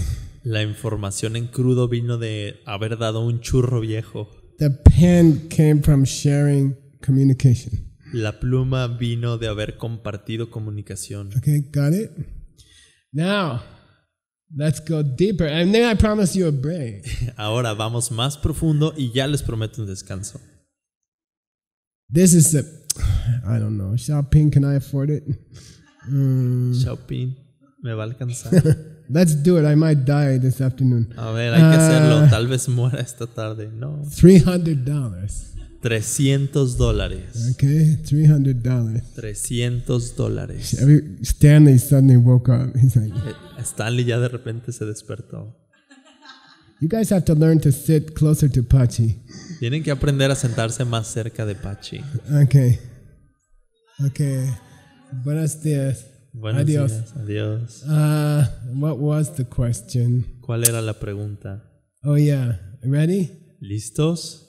La información en crudo vino de haber dado un churro viejo. The pen came from sharing communication. La pluma vino de haber compartido comunicación. Okay, got it. Now, let's go deeper, and then I promise you a break. Ahora vamos más profundo y ya les prometo un descanso. This is the, I don't know, shopping, can I afford it? Shopping, me va a alcanzar. Let's do it, I might die this afternoon. A ver, hay que hacerlo, tal vez muera esta tarde, no. $300. $300. Okay, $300. $300. Stanley suddenly woke up. He's like, Stanley ya de repente se despertó. You guys have to learn to sit closer to Pachi. Tienen que aprender a sentarse más cerca de Pachi. Okay. Okay. Buenos días. Buenos días. Adiós. What was the question? ¿Cuál era la pregunta? Oh yeah. Ready? ¿Listos?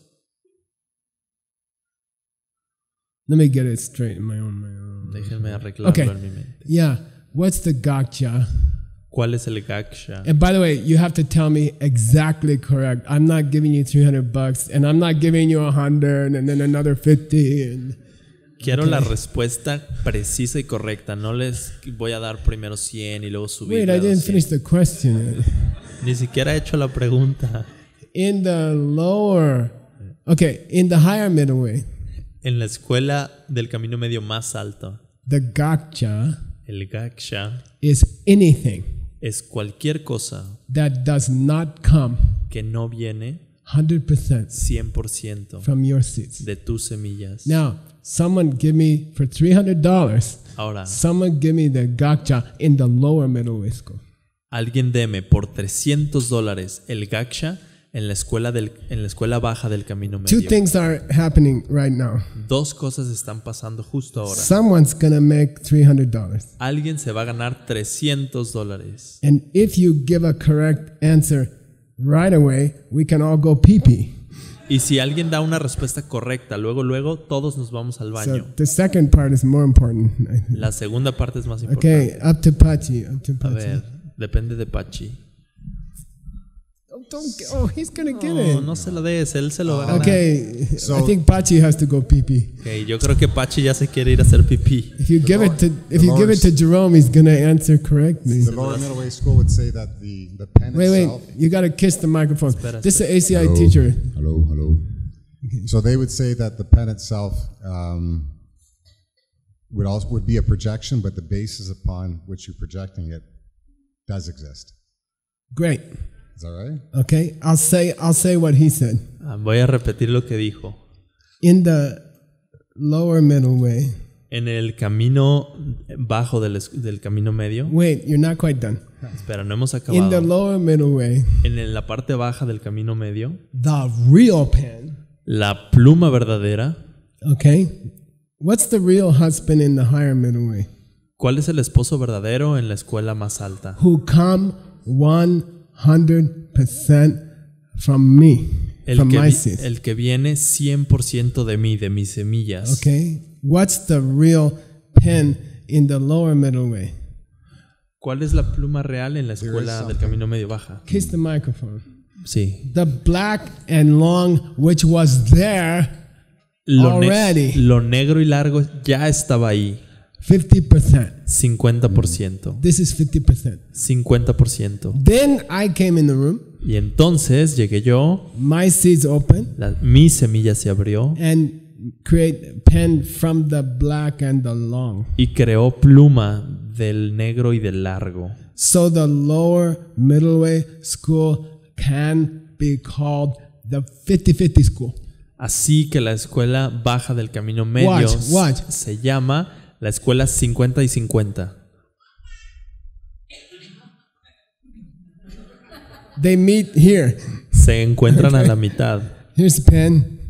Let me get it straight in my own mind. Déjenme arreglarlo en mi mente. Yeah. What's the Gakcha? ¿Cuál es el Gakcha? And by the way, you have to tell me exactly correct. I'm not giving you $300 and I'm not giving you $100 and then another $50 and quiero la respuesta precisa y correcta. No les voy a dar primero 100 y luego subir. Wait, I didn't finish the question. Ni siquiera he hecho la pregunta. In the lower. Okay, in the higher middle way. En la escuela del camino medio más alto. The Gakcha, el Gakcha, is anything, es cualquier cosa, that does not come, que no viene 100% from your seeds, de tus semillas. Now, someone give me for $300. Ahora, someone give me the Gakcha in the lower middle school. Alguien deme por $300 el Gakcha en la escuela baja del camino medio. Two things are happening right now. Dos cosas están pasando justo ahora. Someone's gonna make $300. Alguien se va a ganar $300. And if you give a correct answer right away, we can all go pee pee. Y si alguien da una respuesta correcta, luego todos nos vamos al baño. So the second part is more important. La segunda parte es más importante. Okay, up to Pachi. A ver, depende de Pachi. Oh, he's gonna get it. No se lo des, él se lo va a ganar. Okay, so, I think Pachi has to go pee pee. Okay, yo creo que Pachi ya se quiere ir a hacer pipí. If you give it to Jerome, he's gonna answer correctly. The lower middle way school would say that the pen itself. Wait, you gotta kiss the microphone. This is an ACI teacher. Hello. So they would say that the pen itself would be a projection, but the basis upon which you're projecting it does exist. Great. Is that right? Okay, I'll say what he said. Voy a repetir lo que dijo. In the lower middle way. En el camino bajo del camino medio. Wait, you're not quite done. Espera, no hemos acabado. In the lower middle way. En la parte baja del camino medio. The real pen. La pluma verdadera. Okay. What's the real husband in the higher middle way? ¿Cuál es el esposo verdadero en la escuela más alta? Who come 100% from me. El que viene 100% de mí, de mis semillas. Okay. What's the real pen in the lower middle way? ¿Cuál es la pluma real en la escuela del camino medio baja? Kiss the microphone. Sí. The black and long which was there already. Lo negro y largo ya estaba ahí. 50%. 50%. This is 50%. 50%. Then I came in the room. Y entonces llegué yo. My seeds open. Mi semilla se abrió. And create pen from the black and the long. Y creó pluma del negro y del largo. So the lower middle way school can be called the 50-50 school. Así que la escuela baja del camino medio se llama la escuela 50-50. They meet here. Se encuentran a la mitad. Here's pen.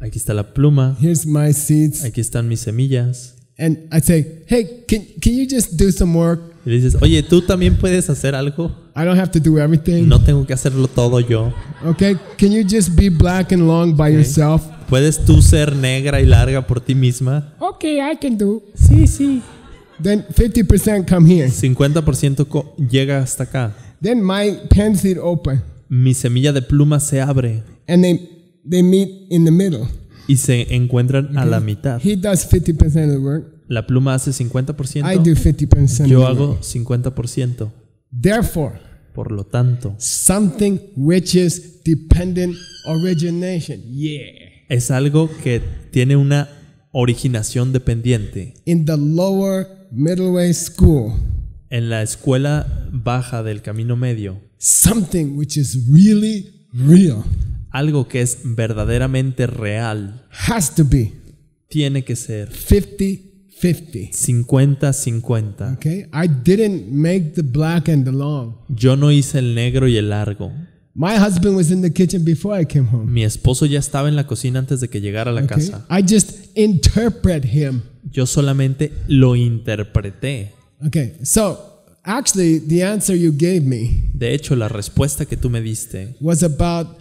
Aquí está la pluma. Here's my seeds. Aquí están mis semillas. And I say, hey, can you just do some work? Y dices, oye, tú también puedes hacer algo. I don't have to do everything. No tengo que hacerlo todo yo. Okay, can you just be black and long by yourself? ¿Puedes tú ser negra y larga por ti misma? Okay, I can do. Sí, sí. Then 50% come here. 50% llega hasta acá. Then my pen seed open. Mi semilla de pluma se abre. And they meet in the middle. Y se encuentran a la mitad. He does 50% of the work. La pluma hace 50%. I do 50%. Yo hago 50%. Therefore, por lo tanto, something which is dependent origination. Yeah. Es algo que tiene una originación dependiente. In the lower middle way school. En la escuela baja del camino medio. Something which is really real. Algo que es verdaderamente real. Has to be. Tiene que ser. 50-50. 50-50. Okay, I didn't make the black and the long. Yo no hice el negro y el largo. My husband was in the kitchen before I came home. Mi esposo ya estaba en la cocina antes de que llegara a la casa. I just interpret him. Yo solamente lo interpreté. Okay, so actually the answer you gave me. De hecho, la respuesta que tú me diste was about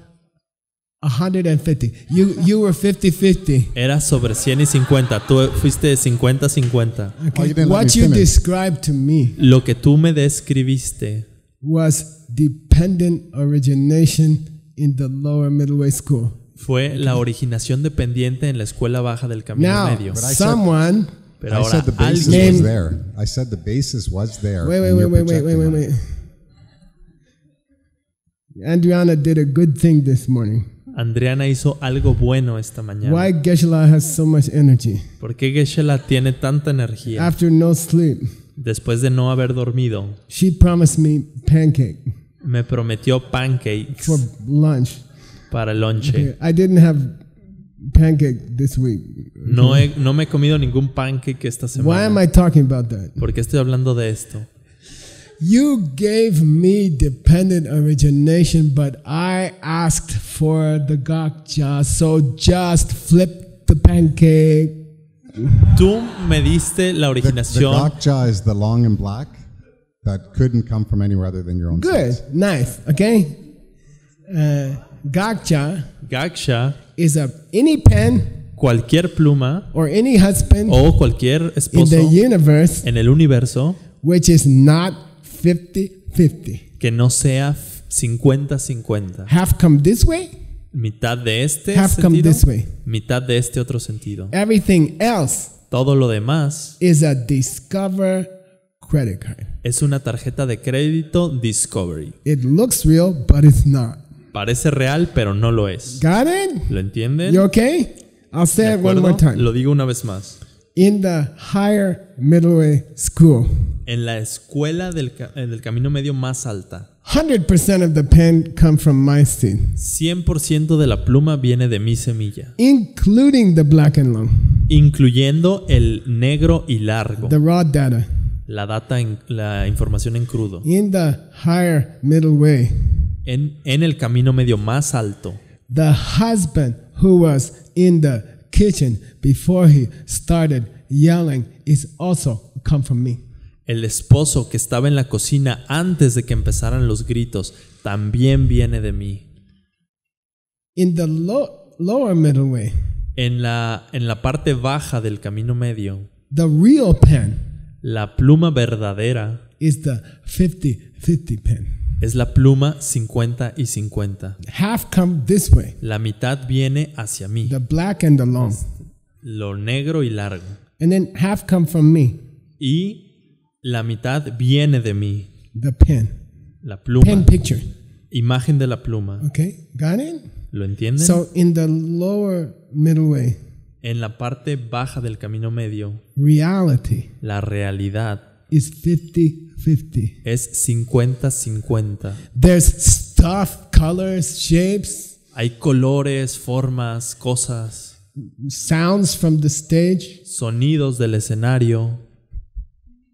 150. You were 50-50. Era sobre 150. Tú fuiste 50-50. Okay. What you described to me. Lo que tú me describiste was dependent origination in the lower middle way school. Fue la originación dependiente en la escuela baja del camino medio. Pero ahora alguien. I said the basis was there. Wait. Adriana did a good thing this morning. Adriana hizo algo bueno esta mañana. Why Geshe-la has so much energy? ¿Por qué Geshe-la tiene tanta energía? After no sleep. Después de no haber dormido. She promised me pancake. Me prometió pancakes for lunch. Para el lunch. Okay. I didn't have pancake this week. No me he comido ningún pancake esta semana. Why am I talking about that? ¿Por qué estoy hablando de esto? You gave me dependent origination, but I asked for the Gakcha, so just flip the pancake. Tú me diste la originación. The Gakcha is the long and black that couldn't come from anywhere other than your own. Good, sense. Nice, okay. Gakcha is any pen. Cualquier pluma. Or any husband. O cualquier esposo. In the universe. En el universo. Which is not 50-50. Que no sea 50-50. Half come this way. Mitad de este half sentido. Come this way. Mitad de este otro sentido. Everything else. Todo lo demás. Is a Discover credit card. Es una tarjeta de crédito Discovery. It looks real, but it's not. Parece real, pero no lo es. Got it? ¿Lo entienden? You okay? I'll say it one more time. Lo digo una vez más. In the higher middle school. En la escuela del camino medio más alta. 100% of the pen come from my seed. 100% de la pluma viene de mi semilla. Including the black and long. Incluyendo el negro y largo. The raw data. La data, la información en crudo. In the higher middle way. En el camino medio más alto. The husband who was in the kitchen before he started yelling is also come from me. El esposo que estaba en la cocina antes de que empezaran los gritos también viene de mí. In the lower middle way. En la parte baja del camino medio. The real pen. La pluma verdadera. Is the 50-50 pen. Es la pluma 50 y 50. Half come this way. La mitad viene hacia mí. The black and the long. Lo negro y largo. And then half come from me. Y la mitad viene de mí. The pen. La pluma. Pen picture. Imagen de la pluma. Okay, got it? ¿Lo entienden? So in the lower middle way. En la parte baja del camino medio. Reality. La realidad. Is 50-50. Es 50-50. There's stuff, colors, shapes. Hay colores, formas, cosas. Sounds from the stage. Sonidos del escenario.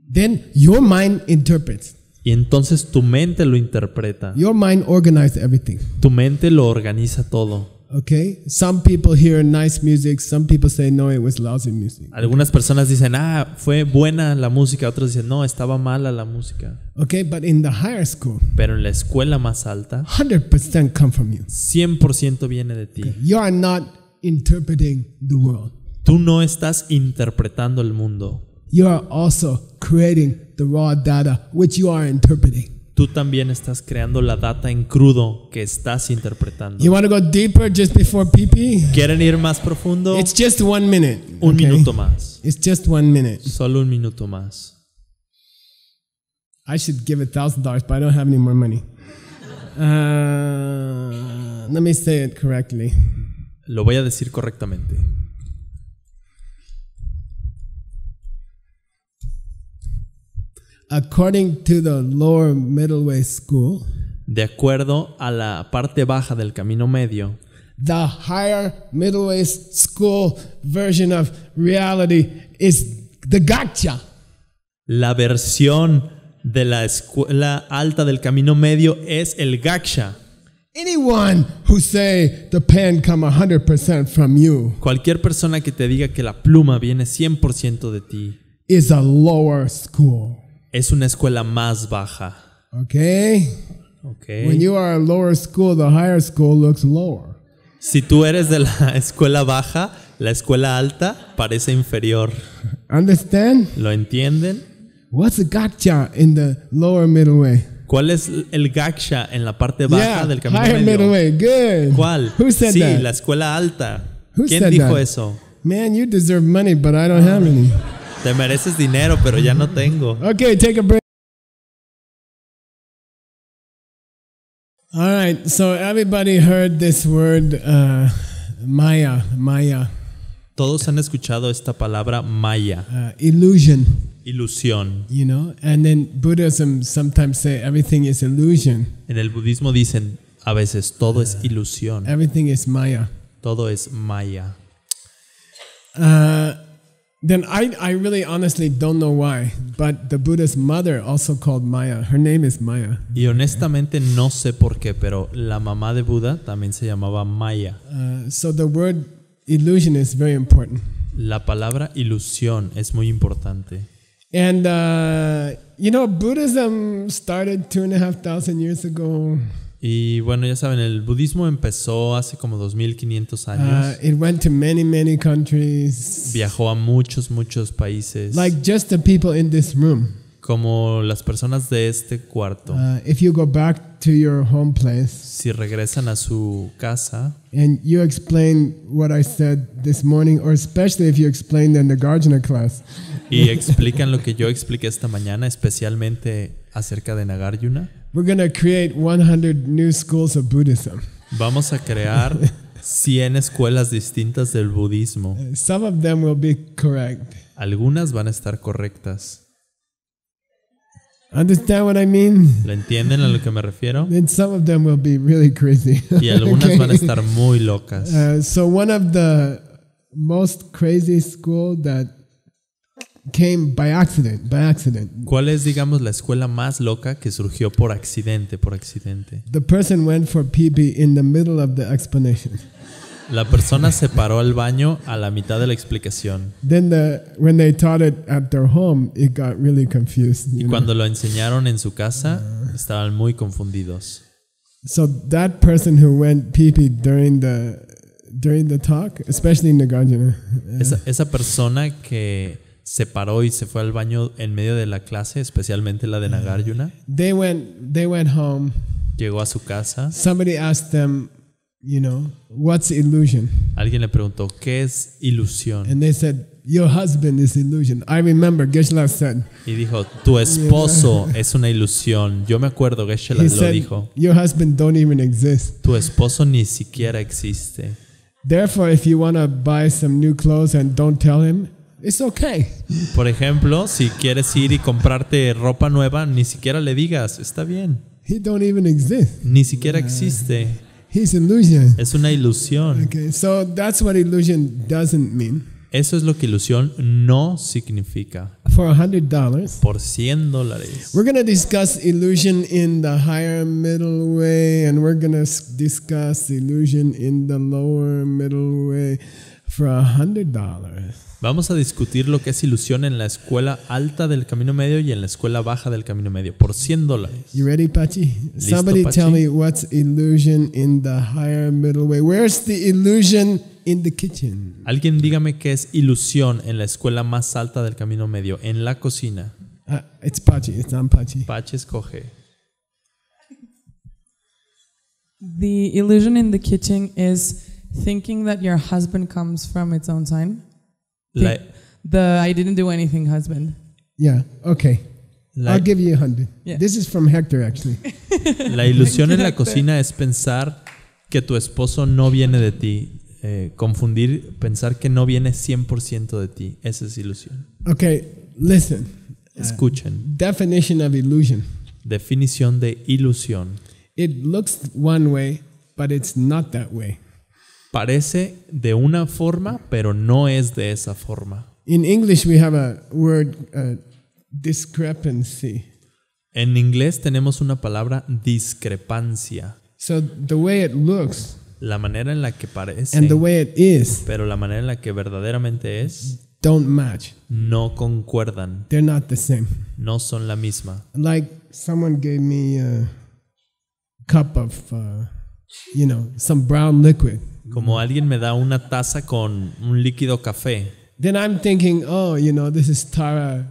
Then your mind interprets. Y entonces tu mente lo interpreta. Your mind organizes everything. Tu mente lo organiza todo. Okay, some people hear nice music, some people say no, it was lousy music. Algunas personas dicen, ah, fue buena la música, otros dicen, no, estaba mala la música. Okay, but in the higher school. Pero en la escuela más alta. 100% come from you. 100% viene de ti. Okay. You are not interpreting the world. Tú no estás interpretando el mundo. You are also creating the raw data which you are interpreting. Tú también estás creando la data en crudo que estás interpretando. ¿Quieren ir más profundo? It's just 1 minute. Un minuto más. It's just 1 minute. Solo un minuto más. I should give $1,000, but I don't have any more money. Let me say it correctly. Lo voy a decir correctamente. According to the lower middle way school, de acuerdo a la parte baja del camino medio, the higher middle way school version of reality is the Gakcha. La versión de la escuela alta del camino medio es el Gakcha. Anyone who say the pen come 100% from you. Cualquier persona que te diga que la pluma viene 100% de ti is a lower school. Es una escuela más baja. Okay. Okay. When you are a lower school, the higher school looks lower. Si tú eres de la escuela baja, la escuela alta parece inferior. Understand? ¿Lo entienden? What's the Gakcha in the lower middle way? ¿Cuál es el Gakcha en la parte baja del camino higher medio? Middle way. Good. ¿Cuál? Who said that? La escuela alta. Who ¿Quién dijo eso? Man, you deserve money, but I don't have any. Te mereces dinero, pero ya no tengo. Okay, take a break. All right, so everybody heard this word Maya, Maya. Todos han escuchado esta palabra Maya. Illusion. Ilusión. You know, and then Buddhism sometimes say everything is illusion. En el budismo dicen a veces todo es ilusión. Everything is Maya. Todo es Maya. Then I really honestly don't know why, but the Buddha's mother also called Maya. Her name is Maya. Y honestamente no sé por qué, pero la mamá de Buda también se llamaba Maya. So the word illusion is very important. La palabra ilusión es muy importante. And you know, Buddhism started 2,500 years ago. Y bueno, ya saben, el budismo empezó hace como 2,500 años. It went to many countries. Viajó a muchos países. Like just the people in this room. Como las personas de este cuarto. If you go back to your home place. Si regresan a su casa. And you explain what I said this morning, or especially if you explain in the Nagarjuna class. Y explican lo que yo expliqué esta mañana, especialmente acerca de Nagarjuna. We're going to create 100 new schools of Buddhism. Vamos a crear 100 escuelas distintas del budismo. Some of them will be correct. Algunas van a estar correctas. Understand what I mean? ¿Le entienden a lo que me refiero? And some of them will be really crazy. Y algunas van a estar muy locas. So one of the most crazy school that came by accident. ¿Cuál es, digamos, la escuela más loca que surgió por accidente, The person went for pee-pee in the middle of the explanation. La persona se paró al baño a la mitad de la explicación. Y cuando lo enseñaron en su casa, estaban muy confundidos. So that person who went pee-pee during the talk, especially Nagarjuna. Esa persona que se paró y se fue al baño en medio de la clase, especialmente la de Nagarjuna. They went home. Llegó a su casa. Somebody asked them, you know, what's illusion? Alguien le preguntó, ¿qué es ilusión? And they said, your husband is illusion. I remember Geshe-la said. Y dijo, tu esposo es una ilusión. Yo me acuerdo, Geshe-la lo dijo. Your husband don't even exist. Tu esposo ni siquiera existe. Therefore, if you want to buy some new clothes and don't tell him, it's okay. Por ejemplo, si quieres ir y comprarte ropa nueva, ni siquiera le digas, está bien. He don't even exist. Ni siquiera existe. He's illusion. Es una ilusión. Okay, so that's what illusion doesn't mean. Eso es lo que ilusión no significa. For $100. Por $100. We're going to discuss illusion in the higher middle way, and we're going to discuss illusion in the lower middle way for $100. Vamos a discutir lo que es ilusión en la escuela alta del camino medio y en la escuela baja del camino medio por $100. You ready, Pachi? ¿Listo, Somebody Pachi? Tell me what's illusion in the higher middle way. Where's the illusion in the kitchen? Alguien dígame qué es ilusión en la escuela más alta del camino medio, en la cocina. It's Pachi. It's not Pachi. Pachi escoge. The illusion in the kitchen is thinking that your husband comes from its own sign. I didn't do anything, husband. Yeah, okay. I'll give you $100. Yeah. This is from Hector, actually. La ilusión en la cocina es pensar que tu esposo no viene de ti. Confundir, pensar que no viene 100% de ti. Esa es ilusión. Okay, listen. Escuchen. Definition of illusion. Definición de ilusión. It looks one way, but it's not that way. Parece de una forma, pero no es de esa forma. In English we have a word discrepancy. En inglés tenemos una palabra discrepancia. So the way it looks, la manera en la que parece, and the way it is, pero la manera en la que verdaderamente es, don't match. No concuerdan. They're not the same. No son la misma. Like someone gave me a cup of you know, some brown liquid. Como alguien me da una taza con un líquido café. Then I'm thinking, oh, you know, this is Tara,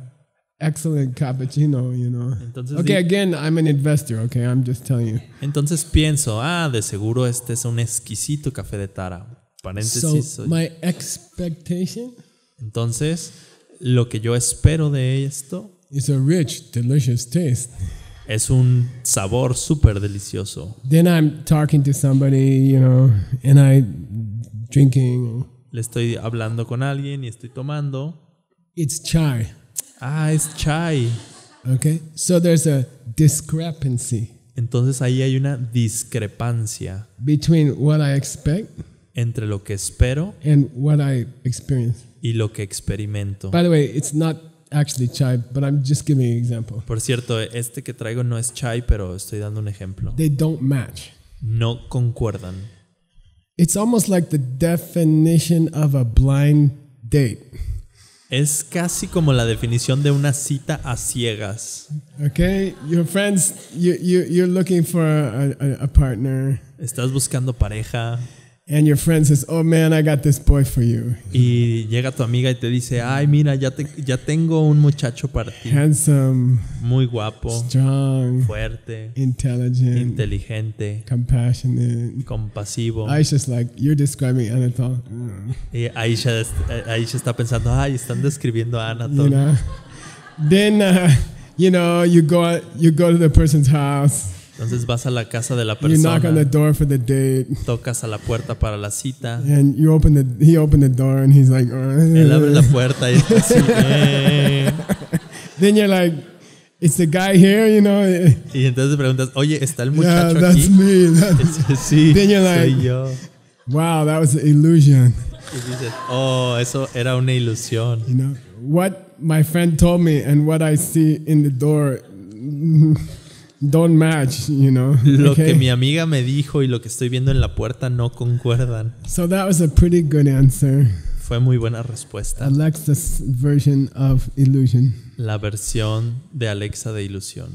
excellent cappuccino, you know. Entonces, okay, again, I'm an investor, okay, I'm just telling you. Entonces pienso, de seguro este es un exquisito café de Tara. Paréntesis. So, my expectation. Entonces, lo que yo espero de esto is a rich, delicious taste. Es un sabor súper delicioso. Then I'm talking to somebody, you know, and I'm drinking. Le estoy hablando con alguien y estoy tomando. It's chai. Es chai. Okay, so there's a discrepancy. Entonces ahí hay una discrepancia. Between what I expect. Entre lo que espero. And what I experience. Y lo que experimento. By the way, it's not actually chai, but I'm just giving an example. Por cierto, este que traigo no es chai, pero estoy dando un ejemplo. They don't match. No concuerdan. It's almost like the definition of a blind date. Es casi como la definición de una cita a ciegas. Okay, your friends, you're looking for a partner. Estás buscando pareja. And your friend says, "Oh man, I got this boy for you." Y llega tu amiga y te dice, "Ay, mira, ya tengo un muchacho para ti." Handsome, muy guapo, strong, fuerte, intelligent, inteligente, compassionate, compasivo. Aisha's like, "You're describing Anatole." Y Aisha está pensando, "Ay, están describiendo a Anatole." You know? Then you know, you go to the person's house. Entonces vas a la casa de la persona. You knock on the door for the date. Tocas a la puerta para la cita. And you open the, he opened the door and he's like, él abre la puerta y está así. Then you're like, it's the guy here, you know. Y entonces preguntas, oye, ¿está el muchacho aquí? That's me. Sí, then you're like, soy yo. Wow, that was an illusion. Y dices, oh, eso era una ilusión. You know, what my friend told me and what I see in the door don't match, you know. Lo que mi amiga me dijo y lo que estoy viendo en la puerta no concuerdan. So that was a pretty good answer. Fue muy buena respuesta. Alexa's version of illusion. La versión de Alexa de ilusión.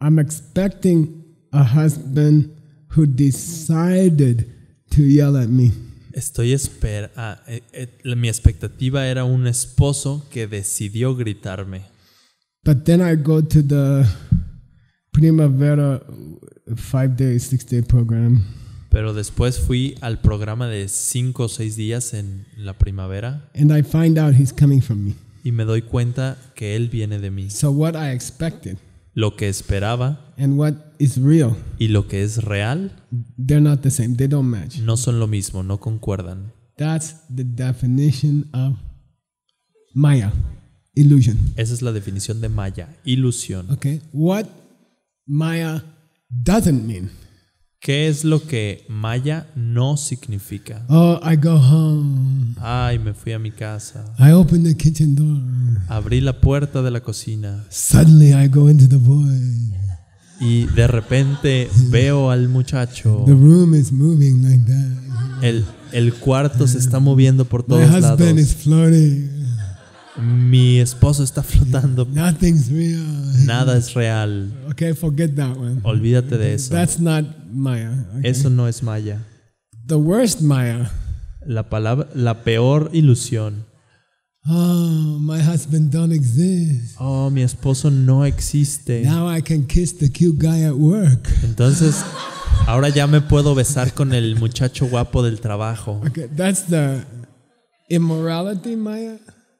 I'm expecting a husband who decided to yell at me. Estoy mi expectativa era un esposo que decidió gritarme. But then I go to the Primavera 5-day, 6-day program. Pero después fui al programa de 5 o 6 días en la primavera. And I find out he's coming from me. Y me doy cuenta que él viene de mí. So what I expected, lo que esperaba, and what is real, y lo que es real, they're not the same. They don't match. No son lo mismo, no concuerdan. That's the definition of Maya, illusion. Esa es la definición de Maya, ilusión. Okay, what Maya doesn't mean. ¿Qué es lo que Maya no significa? Oh, I go home. Ay, me fui a mi casa. I open the kitchen door. Abrí la puerta de la cocina. Suddenly I go into the void. Y de repente veo al muchacho. The room is moving like that. El cuarto se está moviendo por todos lados. My husband is floating. Mi esposo está flotando. Nothing's real. Nada es real. Okay, forget that one. Olvídate de eso. That's not Maya. Okay. Eso no es Maya. The worst Maya. La peor ilusión. Oh, my husband don't exist. Oh, mi esposo no existe. Now I can kiss the cute guy at work. Entonces, ahora ya me puedo besar con el muchacho guapo del trabajo. Okay, that's the immorality Maya.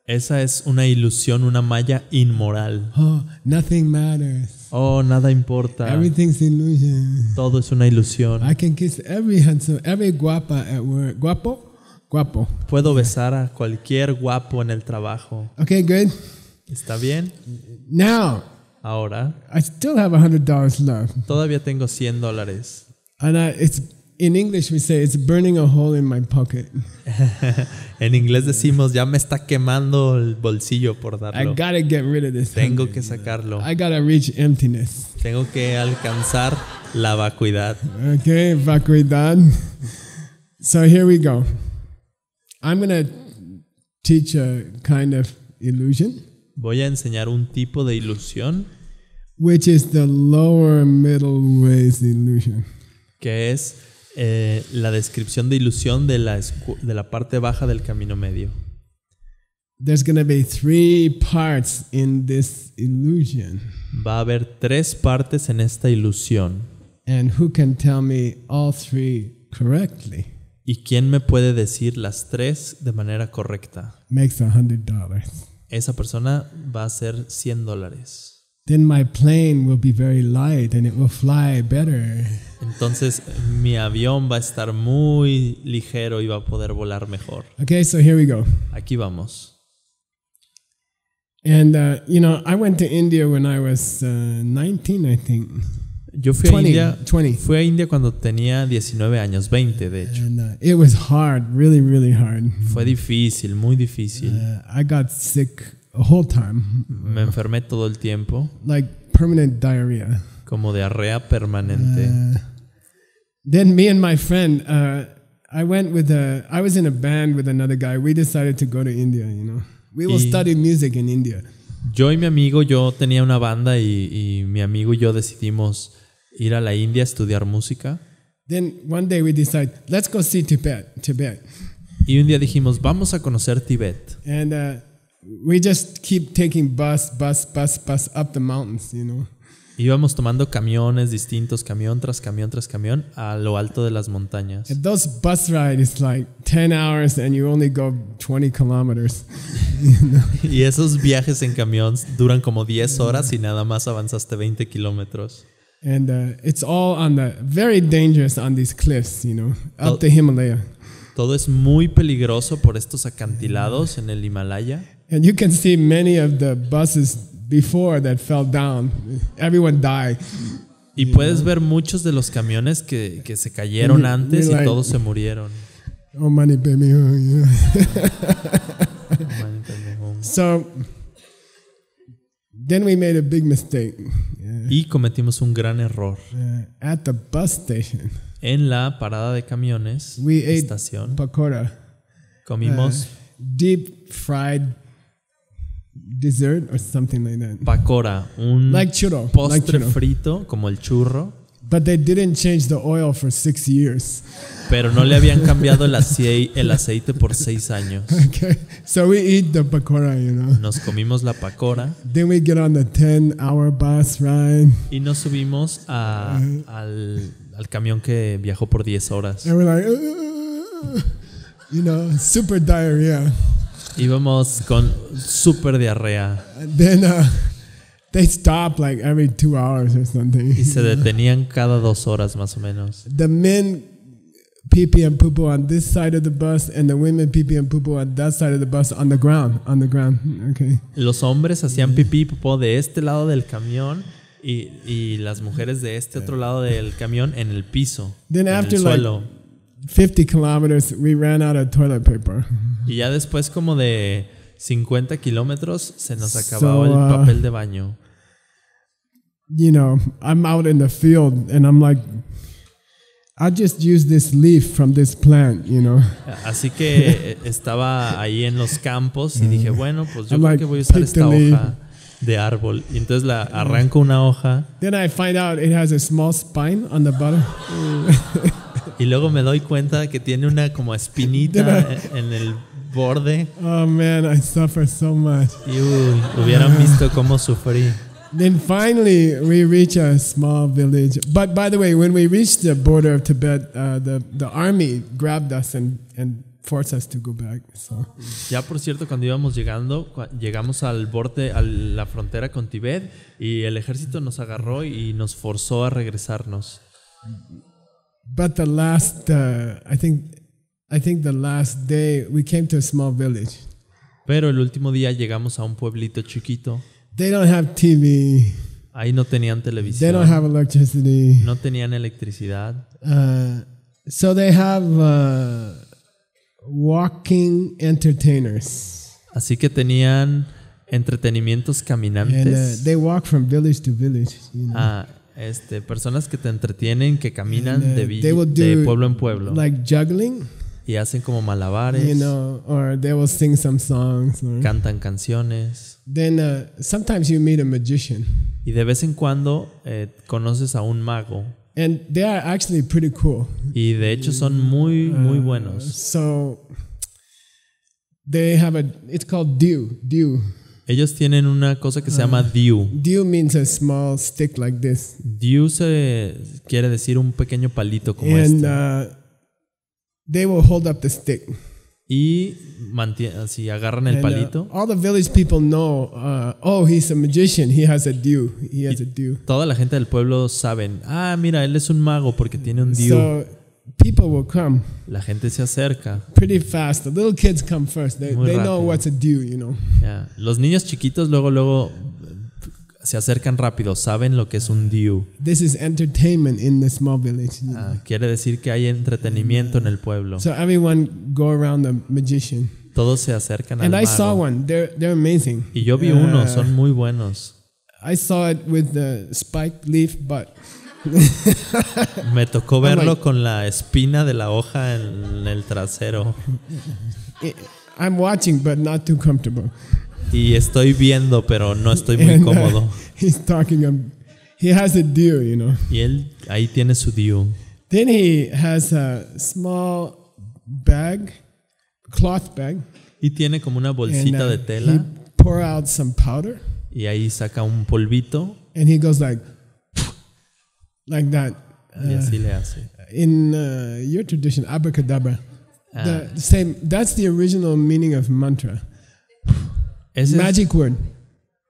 Esa es una ilusión, una Maya inmoral. Oh, nothing matters. Oh, nada importa. Everything's illusion. Todo es una ilusión. I can kiss every handsome, every guapa at work. ¿Guapo? Guapo. Puedo besar a cualquier guapo en el trabajo. Okay, good. ¿Está bien? Now. Ahora. I still have $100 left. Todavía tengo $100. And it's, in English we say it's burning a hole in my pocket. En inglés decimos ya me está quemando el bolsillo por darlo. I gotta get rid of this. Tengo que sacarlo. I gotta reach emptiness. Tengo que alcanzar la vacuidad. Okay, vacuidad. So here we go. I'm gonna teach a kind of illusion. Voy a enseñar un tipo de ilusión. Which is the lower middle ways illusion. Que es la descripción de ilusión de la parte baja del camino medio. There's gonna be 3 parts in this illusion. Va a haber 3 partes en esta ilusión. And who can tell me all 3 correctly? ¿Y quién me puede decir las 3 de manera correcta? Makes $100. Esa persona va a ser $100. Then my plane will be very light and it will fly better. Entonces mi avión va a estar muy ligero y va a poder volar mejor. Okay, so here we go. Aquí vamos. And you know, I went to India when I was 19, I think. Yo fui a India. Fui a India cuando tenía 19 años, 20 de hecho. And, it was hard, really, really hard. Fue difícil, muy difícil. I got sick. The whole time. Me enfermé todo el tiempo. Like permanent diarrhea. Como diarrea permanente. Then me and my friend, I was in a band with another guy. We decided to go to India, you know. We will study music in India. Yo y mi amigo, yo tenía una banda y mi amigo y yo decidimos ir a la India a estudiar música. Then one day we decided, let's go see Tibet. Y un día dijimos, vamos a conocer Tibet. And we just keep taking bus up the mountains, you know. Íbamos tomando camiones distintos, camión tras camión tras camión, a lo alto de las montañas. And those bus rides like 10 hours and you only go 20 kilometers. Y esos viajes en camión duran como 10 horas y nada más avanzaste 20 kilómetros. And it's all on the very dangerous on these cliffs, you know, up the Himalaya. Todo es muy peligroso por estos acantilados en el Himalaya. And you can see many of the buses before that fell down. Everyone died. Y puedes ver muchos de los camiones que se cayeron antes y todos se murieron. Oh, mani padme hum. So then we made a big mistake. Y cometimos un gran error. At the bus station. En la parada de camiones, estación, comimos deep fried dessert or something like that. Pakora, un postre frito como el churro. But they didn't change the oil for 6 years. Pero no le habían cambiado el aceite por 6 años. Okay. So we eat the pakora, you know. Nos comimos la pakora. Then we get on the 10-hour bus ride. Y nos subimos al camión que viajó por 10 horas. And we're like, you know, super diarrhea. Íbamos con super diarrea. Then they stop like every 2 hours or something. Y se detenían cada 2 horas más o menos. The men pee and poo poo on this side of the bus and the women pee and poo poo on that side of the bus on the ground, Okay. Los hombres hacían pipí y popó de este lado del camión. Y las mujeres de este otro lado del camión en el piso, en el suelo. 50 kilómetros, we ran out of toilet paper. Y ya después como de 50 kilómetros se nos acababa el papel de baño. You know, I'm out in the field and I'm like, I just use this leaf from this plant, you know. Así que estaba ahí en los campos y dije, bueno, pues yo creo que voy a usar esta hoja de árbol, y entonces la arranco una hoja. Then I find out it has a small spine on the bottom. Y luego me doy cuenta que tiene una como espinita en el borde. Oh man, I suffer so much. Y hubieran visto cómo sufrí. Then finally we reach a small village. But by the way, when we reached the border of Tibet, the army grabbed us and forced us to go back. So. Ya por cierto, cuando íbamos llegamos al borde, a la frontera con Tibet, y el ejército nos agarró y nos forzó a regresarnos. But the last, I think the last day we came to a small village. Pero el último día llegamos a un pueblito chiquito. They don't have TV. Ahí no tenían televisión. They don't have electricity. No tenían electricidad. So they have walking entertainers. Así que tenían entretenimientos caminantes. And, they walk from village to village, you know. Personas que te entretienen, que caminan de pueblo en pueblo. Like juggling. Y hacen como malabares. You know, or they will sing some songs. Or cantan canciones. Then sometimes you meet a magician. Y de vez en cuando conoces a un mago. And they are actually pretty cool. Y de hecho son muy buenos. So they have it's called dew. Ellos tienen una cosa que se llama dew. Dew means a small stick like this. Dew quiere decir un pequeño palito como este. They will hold up the stick. Y si agarran el palito. All the village people know, oh, he's a magician, he has a dew. He has a dew. Toda la gente del pueblo saben, mira, él es un mago porque tiene un dew. So people will come. La gente se acerca. Pretty fast. The little kids come first. They know what's a dew, you know. Yeah. Los niños chiquitos luego se acercan rápido, saben lo que es un dew. This is entertainment in the small village. Quiere decir que hay entretenimiento en el pueblo. So everyone go around the magician. Todos se acercan al mago. And I saw one. They're amazing. Y yo vi uno, son muy buenos. I saw it with the spiked leaf, but me tocó verlo con la espina de la hoja en el trasero. I'm watching, but not too comfortable. Y estoy viendo, pero no estoy muy cómodo. He's talking. He has a dew, you know. Y él ahí tiene su dew. Then he has a small bag, cloth bag. Y tiene como una bolsita de tela. He pour out some powder. Y ahí saca un polvito. And he goes like. like that. In your tradition, abacadabra, the same. That's the original meaning of mantra. Magic word.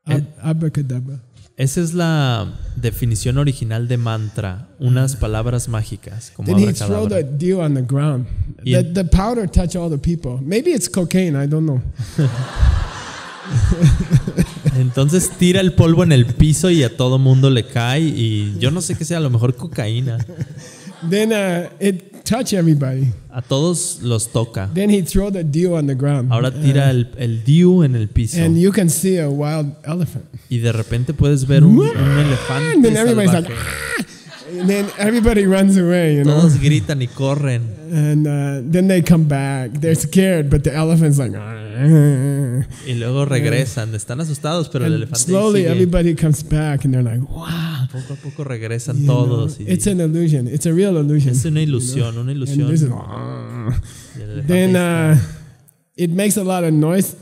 Abacadabra. Esa es la definición original de mantra, unas palabras mágicas como abracadabra. Then he threw the dew on the ground. Let the powder touch all the people. Maybe it's cocaine, I don't know. Entonces tira el polvo en el piso y a todo mundo le cae, y yo no sé qué sea, a lo mejor cocaína. Then it touch everybody. A todos los toca. Then he throw the dew on the ground. Ahora tira el dew en el piso. And you can see a wild elephant. Y de repente puedes ver un elefante. And then everybody's like, and then everybody runs away, you know? Todos gritan y corren. And then they come back. They're scared, but the elephant's like. Y luego regresan. Están asustados, pero el elefante slowly sigue. Everybody comes back and they're like, wow. Poco a poco regresan todos. Y it's an illusion. It's a real illusion. Es una ilusión, una ilusión. Then it makes a lot of noise.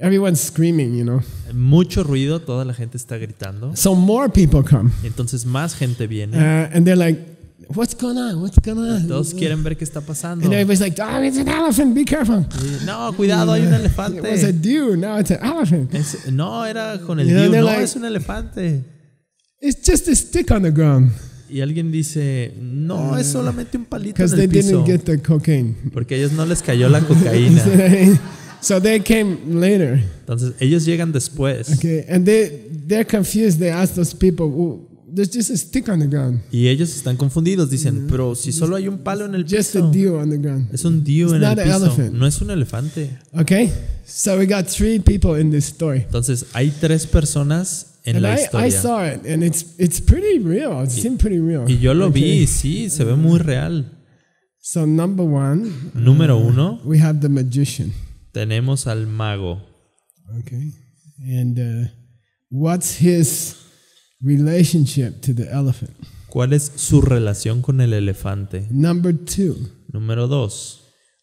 Everyone's screaming, you know. Mucho ruido, toda la gente está gritando. So more people come. Entonces más gente viene. And they're like, what's going on? What's going on? Todos quieren ver qué está pasando. And everybody's like, oh, it's an elephant, be careful. No, cuidado, hay un elefante. It was a dew, now it's an elephant. No, era con el dew, no, like, es un elefante. It's just a stick on the ground. Y alguien dice, no, es solamente un palito en el piso. Because they didn't get the cocaine. Porque a ellos no les cayó la cocaína. So they came later. Entonces ellos llegan después. Okay, and they're confused. They ask those people, oh, "There's just a stick on the ground." Y ellos están confundidos, dicen, pero si solo hay un palo en el piso. Just a dew on the ground. Es un dew en el piso. Elephant. No es un elefante. Okay, so we got 3 people in this story. Entonces hay 3 personas en la historia. I saw it, and it's pretty real. It seemed pretty real. Y yo lo vi, sí, se ve muy real. So número uno, we have the magician. Tenemos al mago. Okay. And what's his relationship to the elephant? ¿Cuál es su relación con el elefante? Número 2.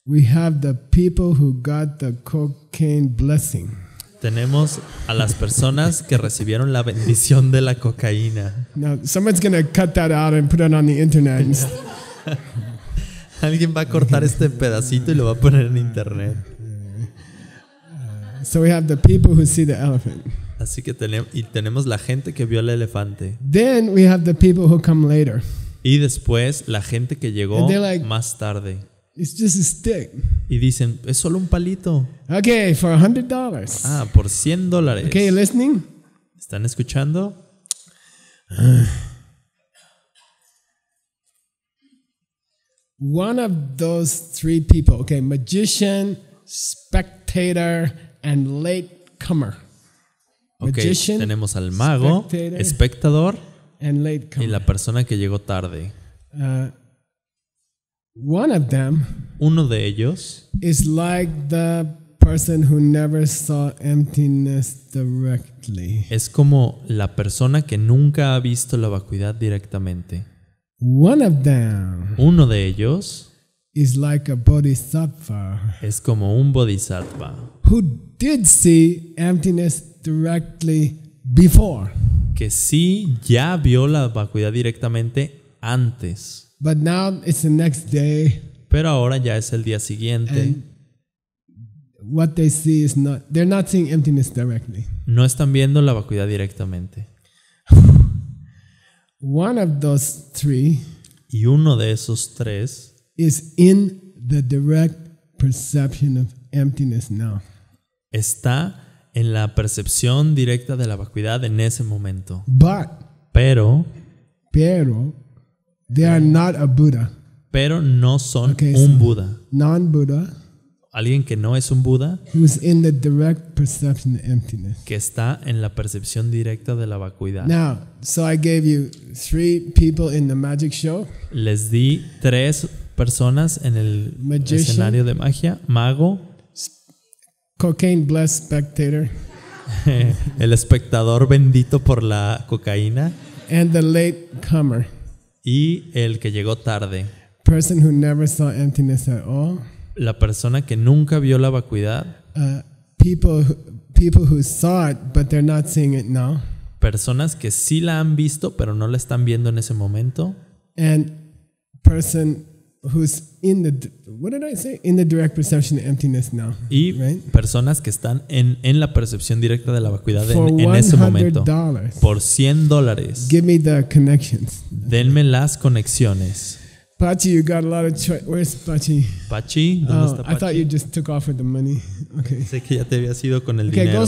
We have the people who got the cocaine blessing. Tenemos a las personas que recibieron la bendición de la cocaína. Now someone's going to cut that out and put it on the internet. Alguien va a cortar este pedacito y lo va a poner en internet. So we have the people who see the elephant. Así que tenemos la gente que vio al elefante. Then we have the people who come later. Y después la gente que llegó más tarde. It's just a stick. Y dicen, es solo un palito. Okay, for $100. Ah, por $100. Okay, listening? ¿Están escuchando? One of those 3 people, okay, magician, spectator, and latecomer. Okay, tenemos al mago, espectador y la persona que llegó tarde. Uno de ellos es como la persona que nunca ha visto la vacuidad directamente. Uno de ellos is like a bodhisattva. Es como un bodhisattva. Who did see emptiness directly before. Que sí ya vio la vacuidad directamente antes. But now it's the next day. Pero ahora ya es el día siguiente. And what they see is not. They're not seeing emptiness directly. No están viendo la vacuidad directamente. One of those 3. Y uno de esos 3. Is in the direct perception of emptiness now. Está en la percepción directa de la vacuidad en ese momento. Pero they are not a Buddha. Pero no son un Buda. Non-Buddha. Alguien que no es un Buda. Who's in the direct perception of emptiness. Que está en la percepción directa de la vacuidad. Now, so I gave you 3 people in the magic show. Les di 3 personas en el escenario de magia. Mago, cocaine blessed spectator, el espectador bendito por la cocaína, and the late comer, y el que llegó tarde, person who never saw emptiness at all, la persona que nunca vio la vacuidad, people who saw it but they're not seeing it now. personas que sí la han visto pero no la están viendo en ese momento. And person who's in the, what did I say? In the direct perception of emptiness now. Y right? Personas que están en la percepción directa de la vacuidad en ese momento. Por $100. Give me the connections. Denme las conexiones. Pachi, you got a lot of choice. Where's Pachi? Pachi, ¿dónde está Pachi? I thought you just took off with the money. Okay. Sé que ya te habías ido con el dinero. Okay,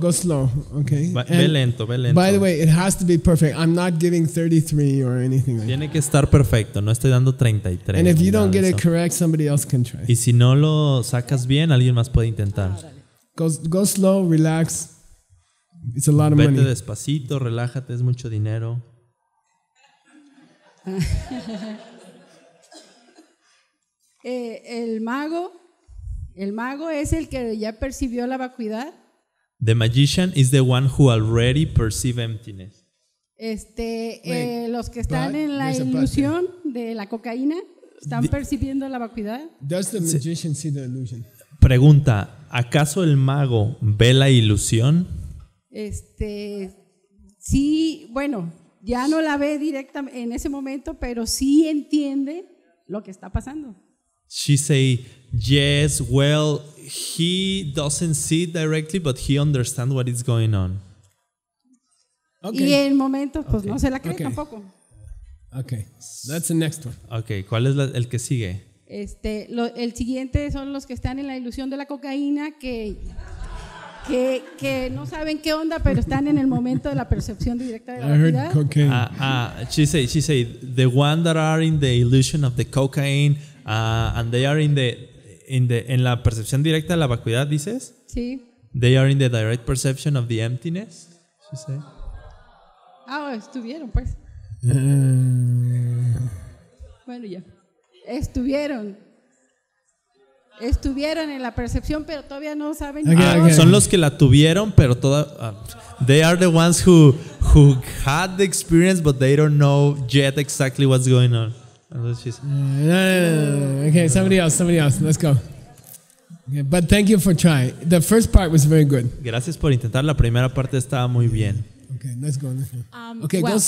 go slow. Okay. Ve lento, ve lento. By the way, it has to be perfect. I'm not giving 33 or anything like that. Tiene que estar perfecto. No estoy dando 33. And if you don't get it correct, somebody else can try. Y si no lo sacas bien, alguien más puede intentar. Go slow, relax. It's a lot of money. Vete despacito, relájate, es mucho dinero. El mago es el que ya percibió la vacuidad. The magician is the one who already perceives emptiness. Los que están en la ilusión de la cocaína están percibiendo la vacuidad. Does the magician see the illusion? Pregunta, ¿acaso el mago ve la ilusión? Sí, bueno, ya no la ve directamente en ese momento, pero sí entiende lo que está pasando. She say, yes, well, he doesn't see it directly, but he understands what is going on. Okay. Y en momentos, pues no se la cree tampoco. Okay, that's the next one. Okay, ¿cuál es el que sigue? El siguiente son los que están en la ilusión de la cocaína, que no saben qué onda, pero están en el momento de la percepción directa de la realidad. She say, the one that are in the illusion of the cocaine. And they are en la percepción directa de la vacuidad, dices? Sí. They are in the direct perception of the emptiness. She said. Estuvieron pues. Bueno, ya. Estuvieron en la percepción, pero todavía no saben. Okay. Son los que la tuvieron, pero they are the ones who had the experience, but they don't know yet exactly what's going on. No. Okay, somebody else. Let's go. Okay, but thank you for trying. The first part was very good. Gracias por intentar. La primera parte estaba muy bien. Okay, let's go.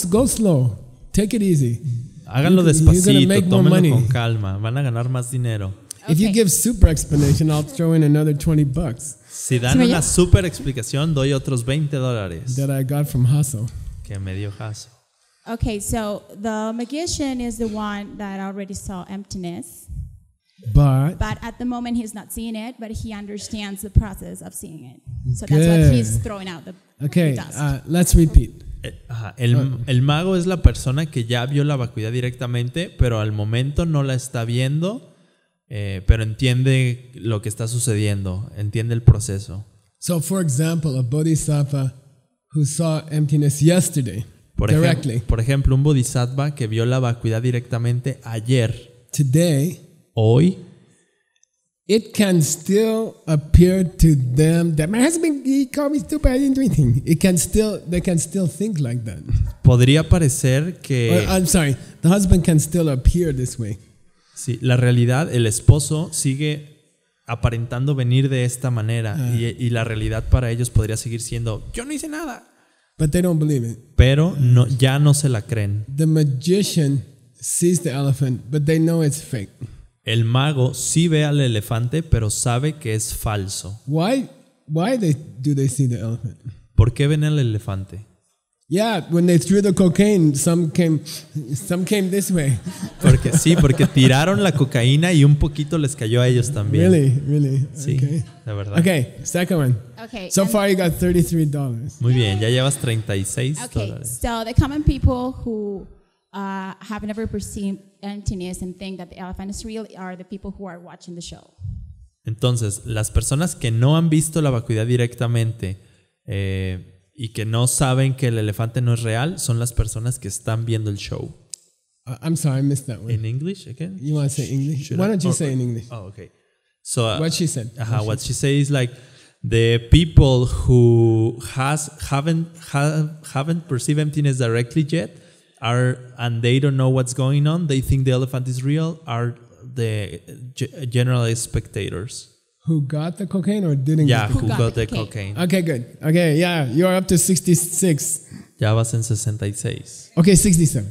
Go slow. Take it easy. Háganlo despacito. Tómenlo con calma. Van a ganar más dinero. If you give super explanation, I'll throw in another $20. Si dan una super explicación, doy otros $20. That I got from Hasso. Que me dio Hasso. Okay, so the magician is the one that already saw emptiness. But at the moment he's not seeing it, but he understands the process of seeing it. So that's what he's throwing out the dust. Let's repeat. El mago es la persona que ya vio la vacuidad directamente, pero al momento no la está viendo, pero entiende lo que está sucediendo, entiende el proceso. So for example, a bodhisattva who saw emptiness yesterday. Por ejemplo, un bodhisattva que vio la vacuidad directamente ayer. Hoy. It can still appear to them that my husband, he called me stupid, I didn't do anything. They can still think like that. Podría parecer que. I'm sorry, the husband can still appear this way. Sí, la realidad, el esposo sigue aparentando venir de esta manera y la realidad para ellos podría seguir siendo yo no hice nada. But they don't believe it. Pero no, ya no se la creen. The magician sees the elephant, but they know it's fake. El mago sí ve al elefante, pero sabe que es falso. Why do they see the elephant? ¿Por qué ven al elefante? Yeah, when they threw the cocaine, some came this way. Porque tiraron la cocaína y un poquito les cayó a ellos también. Really. Sí, okay. La verdad. Okay, second one. Okay. So far you got $33. Muy bien, ya llevas $36. So the common people who have never perceived emptiness and think that the elephant is real are the people who are watching the show. Entonces, las personas que no han visto la vacuidad directamente y que no saben que el elefante no es real son las personas que están viendo el show. I'm sorry, I missed that one. In English again? You want to say English? Why don't you say in English? Oh, okay. So what she said. What she said is like the people who haven't perceived emptiness directly yet and they don't know what's going on. They think the elephant is real. Are the general spectators. Who got the cocaine or didn't get the cocaine? Who got the cocaine. Okay, good. Okay, yeah, you're up to 66. Ya vas en 66. Okay, 67.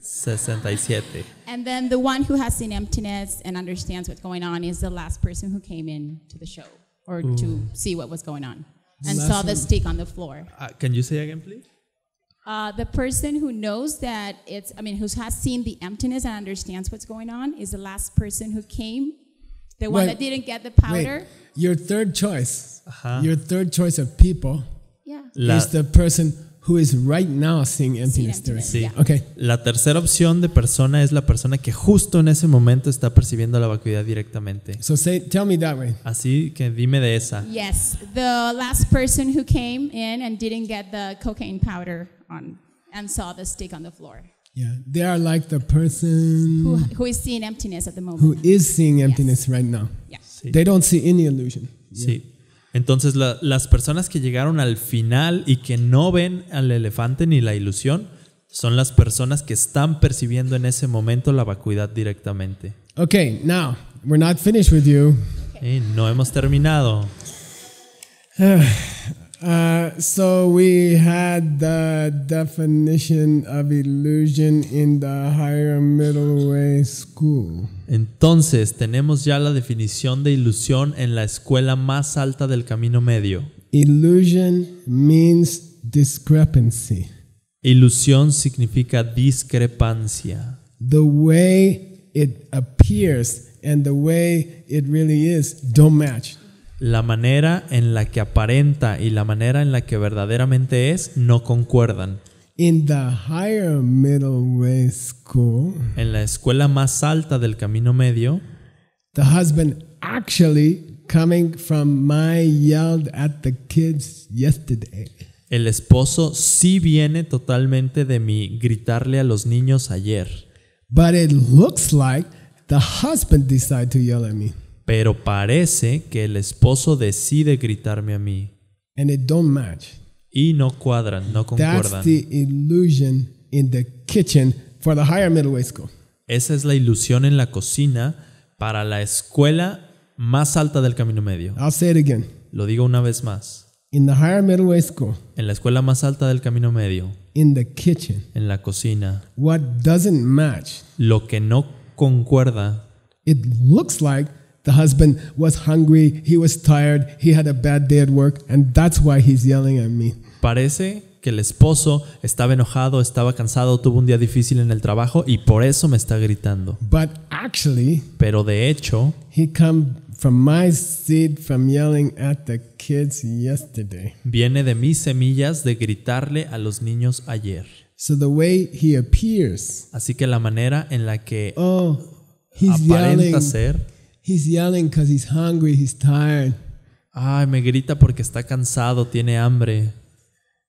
67. And then the one who has seen emptiness and understands what's going on is the last person who came in to the show or to see what was going on and saw the stick on the floor. Can you say again, please? The person who knows that it's, I mean, who has seen the emptiness and understands what's going on is the last person who came, the one that didn't get the powder. Wait. Your third choice, your third choice of people is the person who is right now seeing emptiness. Okay. La tercera opción de persona es la persona que justo en ese momento está percibiendo la vacuidad directamente. So tell me that way. Así que dime de esa. Yes, the last person who came in and didn't get the cocaine powder on and saw the stick on the floor. Yeah, they are like the person who is seeing emptiness at the moment. Who is seeing emptiness right now. Yeah. Sí. They don't see any illusion. Yeah. Sí. Entonces las personas que llegaron al final y que no ven al elefante ni la ilusión son las personas que están percibiendo en ese momento la vacuidad directamente. Okay, now we're not finished with you. Okay. No hemos terminado. So we had the definition of illusion in the higher middle way school. Entonces tenemos ya la definición de ilusión en la escuela más alta del camino medio. Illusion means discrepancy. Ilusión significa discrepancia. The way it appears and the way it really is don't match. La manera en la que aparenta y la manera en la que verdaderamente es no concuerdan. In the higher middle way school, en la escuela más alta del camino medio, the husband actually coming from Maya yelled at the kids yesterday. El esposo sí viene totalmente de mi gritarle a los niños ayer. But it looks like the husband decided to yell at me. Pero parece que el esposo decide gritarme a mí. And it don't match. Y no cuadran, no concuerdan. That's the illusion in the kitchen for the higher middle way school. Esa es la ilusión en la cocina para la escuela más alta del camino medio. I'll say it again. Lo digo una vez más. In the higher middle way school, en la escuela más alta del camino medio, in the kitchen, en la cocina, what doesn't match, lo que no concuerda, it looks like the husband was hungry, he was tired, he had a bad day at work, and that's why he's yelling at me. Parece que el esposo estaba enojado, estaba cansado, tuvo un día difícil en el trabajo y por eso me está gritando. But actually, pero de hecho, he come from my seed from yelling at the kids yesterday. Viene de mis semillas de gritarle a los niños ayer. So the way he appears. Así que la manera en la que aparenta ser. He's yelling because he's hungry, he's tired. Ay, me grita porque está cansado, tiene hambre.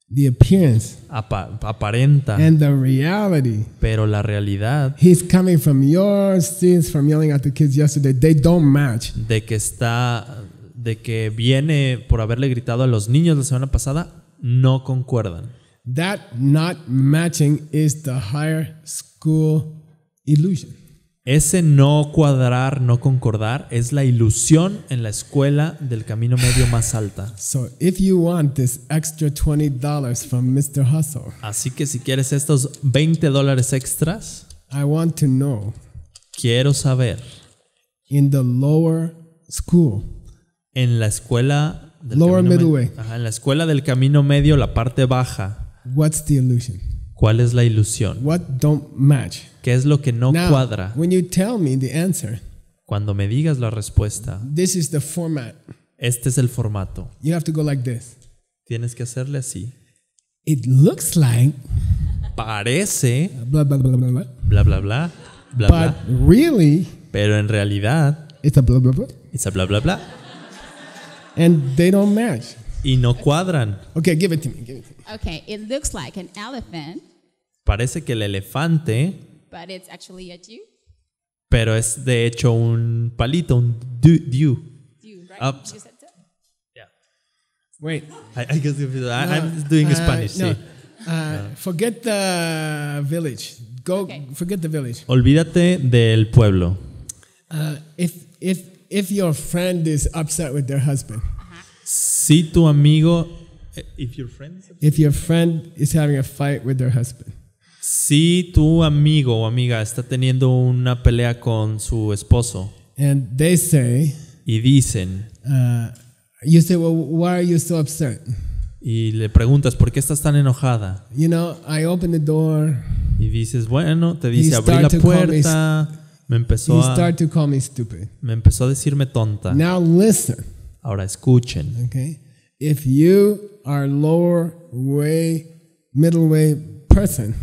The appearance. Aparenta. And the reality. Pero la realidad. He's coming from your sins, from yelling at the kids yesterday. They don't match. De que viene por haberle gritado a los niños la semana pasada, no concuerdan. That not matching is the higher school illusion. Ese no cuadrar, no concordar es la ilusión en la escuela del camino medio más alta. So if you want this extra $20 from Mr. Hustle, así que si quieres estos $20 extras, I want to know, quiero saber, in the lower school, en la escuela del lower middle way, en la escuela del camino medio, la parte baja, what's the illusion? ¿Cuál es la ilusión? What don't match? ¿Qué es lo que no cuadra? When you tell me the answer, cuando me digas la respuesta, this is the format. Este es el formato. You have to go like this. Tienes que hacerle así. It looks like, parece, bla bla bla bla bla bla bla bla bla bla, but really, pero en realidad, it's a bla bla bla, it's a bla bla bla, and they don't match. Y no cuadran. Okay, give it to me. Give it to me. Okay, it looks like an elephant. Parece que el elefante, but it's actually a dew. Pero es de hecho un palito, un dew. Dew, right? You said that? Yeah. Wait. I guess I'm doing Spanish. No. Sí. Forget the village. Go. Okay. Forget the village. Olvídate del pueblo. If your friend is upset with their husband. Si tu amigo If your friend is having a fight with their husband. Si tu amigo o amiga está teniendo una pelea con su esposo. And they say. Y dicen. You say, well, why are you so upset? Y le preguntas, ¿por qué estás tan enojada? You know, I opened the door. Y dices, bueno, te dice, abrí la puerta. Me empezó a decirme tonta. Now listen. Ahora escuchen. Okay. If you are lower way, middle way person.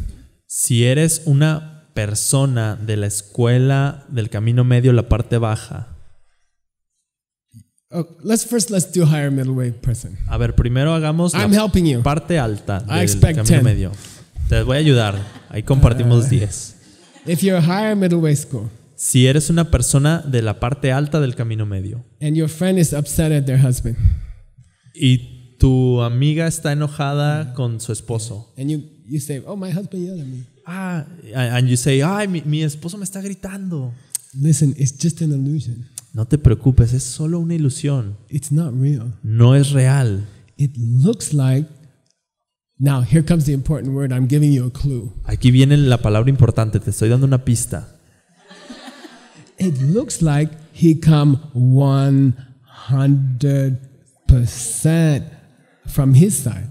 Si eres una persona de la escuela del camino medio, la parte baja. Okay, let's do higher middle way person. A ver, primero hagamos la parte alta del camino medio. Te voy a ayudar. Ahí compartimos 10. If you're higher middle way school. Si eres una persona de la parte alta del camino medio. And your friend is upset at their husband. Y tu amiga está enojada con su esposo. And you say, oh, my husband yelled at me. And you say, ay, mi esposo me está gritando. Listen, it's just an illusion. No te preocupes, es solo una ilusión. It's not real. No es real. It looks like. Now here comes the important word. I'm giving you a clue. Aquí viene la palabra importante. Te estoy dando una pista. It looks like he come 100% from his side.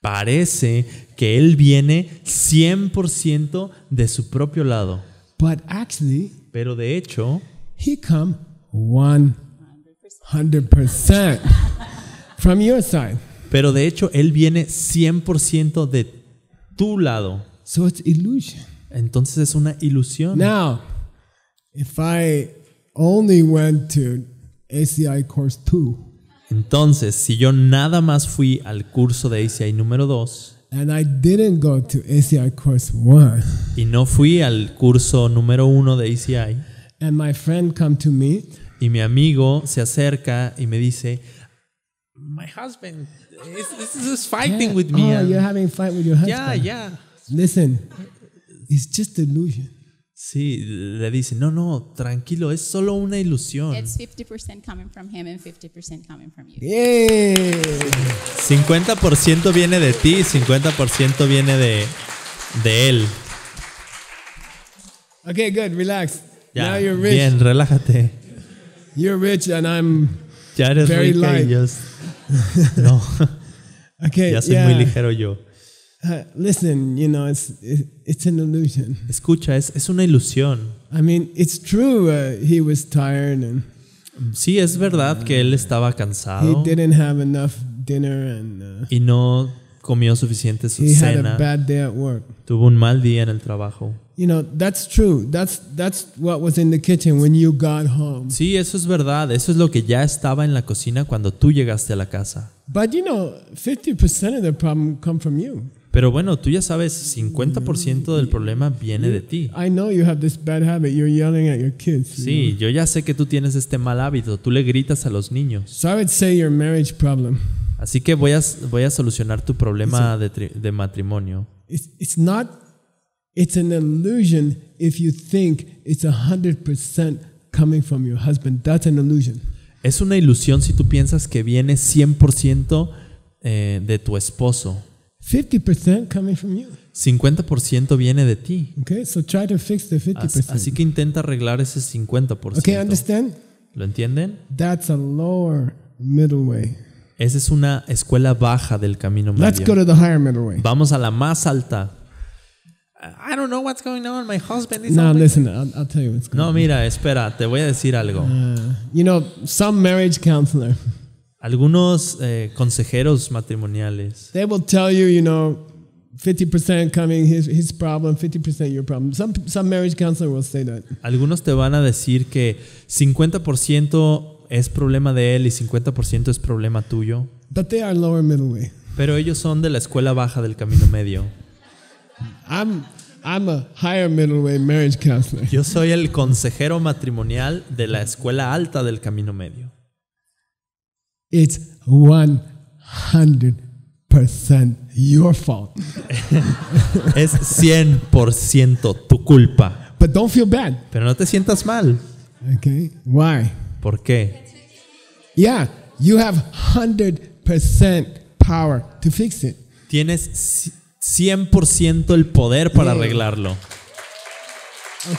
Parece que él viene 100% de su propio lado. But actually, pero de hecho, he come 100% from your side. Pero de hecho él viene 100% de tu lado. So it's illusion. Entonces es una ilusión. Now, if I only went to ACI Course 2. Entonces, si yo nada más fui al curso de ACI número 2 and I didn't go to ACI Course 1. Y no fui al curso número 1 de ACI. And my friend come to me. Y mi amigo se acerca y me dice, "My husband is fighting with me." Oh, you're having a fight with your husband. Yeah, yeah. Listen, it's just illusion. Sí, le dice, no, no, tranquilo, es solo una ilusión. It's 50% coming from him and 50% coming from you. Yeah. 50% viene de ti, 50% viene de él. Okay, good, relax. Ya, now you're rich. Bien, relájate. You're rich and I'm ya eres very light. No. Okay, ya soy muy ligero yo. Listen, you know, it's an illusion. Escucha, es una ilusión. I mean, it's true. He was tired and. Sí, es verdad que él estaba cansado. He didn't have enough dinner and. Y no comió suficiente su cena. Had a bad day at work. Tuvo un mal día en el trabajo. You know, that's true. That's what was in the kitchen when you got home. Sí, eso es verdad. Eso es lo que ya estaba en la cocina cuando tú llegaste a la casa. But you know, 50% of the problem come from you. Pero bueno, tú ya sabes, 50% del problema viene de ti. I know you have this bad habit. You're yelling at your kids. Sí, yo ya sé que tú tienes este mal hábito. Tú le gritas a los niños. So I would say your marriage problem. Así que voy a solucionar tu problema de matrimonio. It's not. It's an illusion if you think it's 100% coming from your husband. That's an illusion. Es una ilusión si tú piensas que viene 100% de tu esposo. 50% coming from you. 50% viene de ti. Okay, so try to fix the 50%. Así que intenta arreglar ese 50%. Okay, understand? ¿Lo entienden? That's a lower middle way. Esa es una escuela baja del camino medio. Let's go to the higher middle way. Vamos a la más alta. I don't know what's going on. My husband is. No, listen. I'll tell you what's going on. No, mira, espera. Te voy a decir algo. You know, some marriage counselor. Algunos consejeros matrimoniales. They will tell you, you know, 50% coming his problem, 50% your problem. Some marriage counselor will say that. Algunos te van a decir que 50% es problema de él y 50% es problema tuyo. But they are lower middle way. Pero ellos son de la escuela baja del camino medio. I'm a higher middle way marriage counselor. Yo soy el consejero matrimonial de la escuela alta del camino medio. It's 100% your fault. Es 100% tu culpa. But don't feel bad. Pero no te sientas mal. Okay. Why? ¿Por qué? Yeah, you have 100% power to fix it. Tienes 100% el poder para arreglarlo.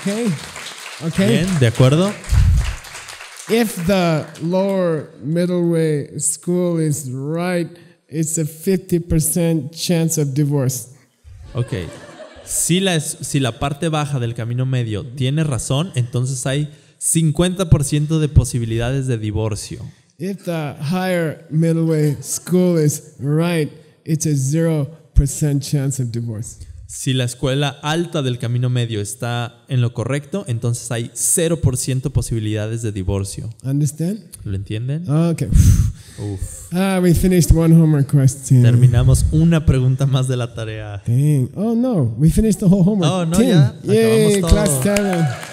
Okay. Okay. Bien, ¿de acuerdo? If the lower middle school is right, it's a 50% chance of divorce. Okay. Si la parte baja del camino medio tiene razón, entonces hay 50% de posibilidades de divorcio. If the higher middle school is right, it's a 0% chance of divorce. Si la escuela alta del camino medio está en lo correcto, entonces hay 0% posibilidades de divorcio. Understand? ¿Lo entienden? Okay. Uf. We finished one homework question. Terminamos una pregunta más de la tarea. Dang. Oh no, we finished the whole homework. Oh no, ya acabamos todo. Class 7.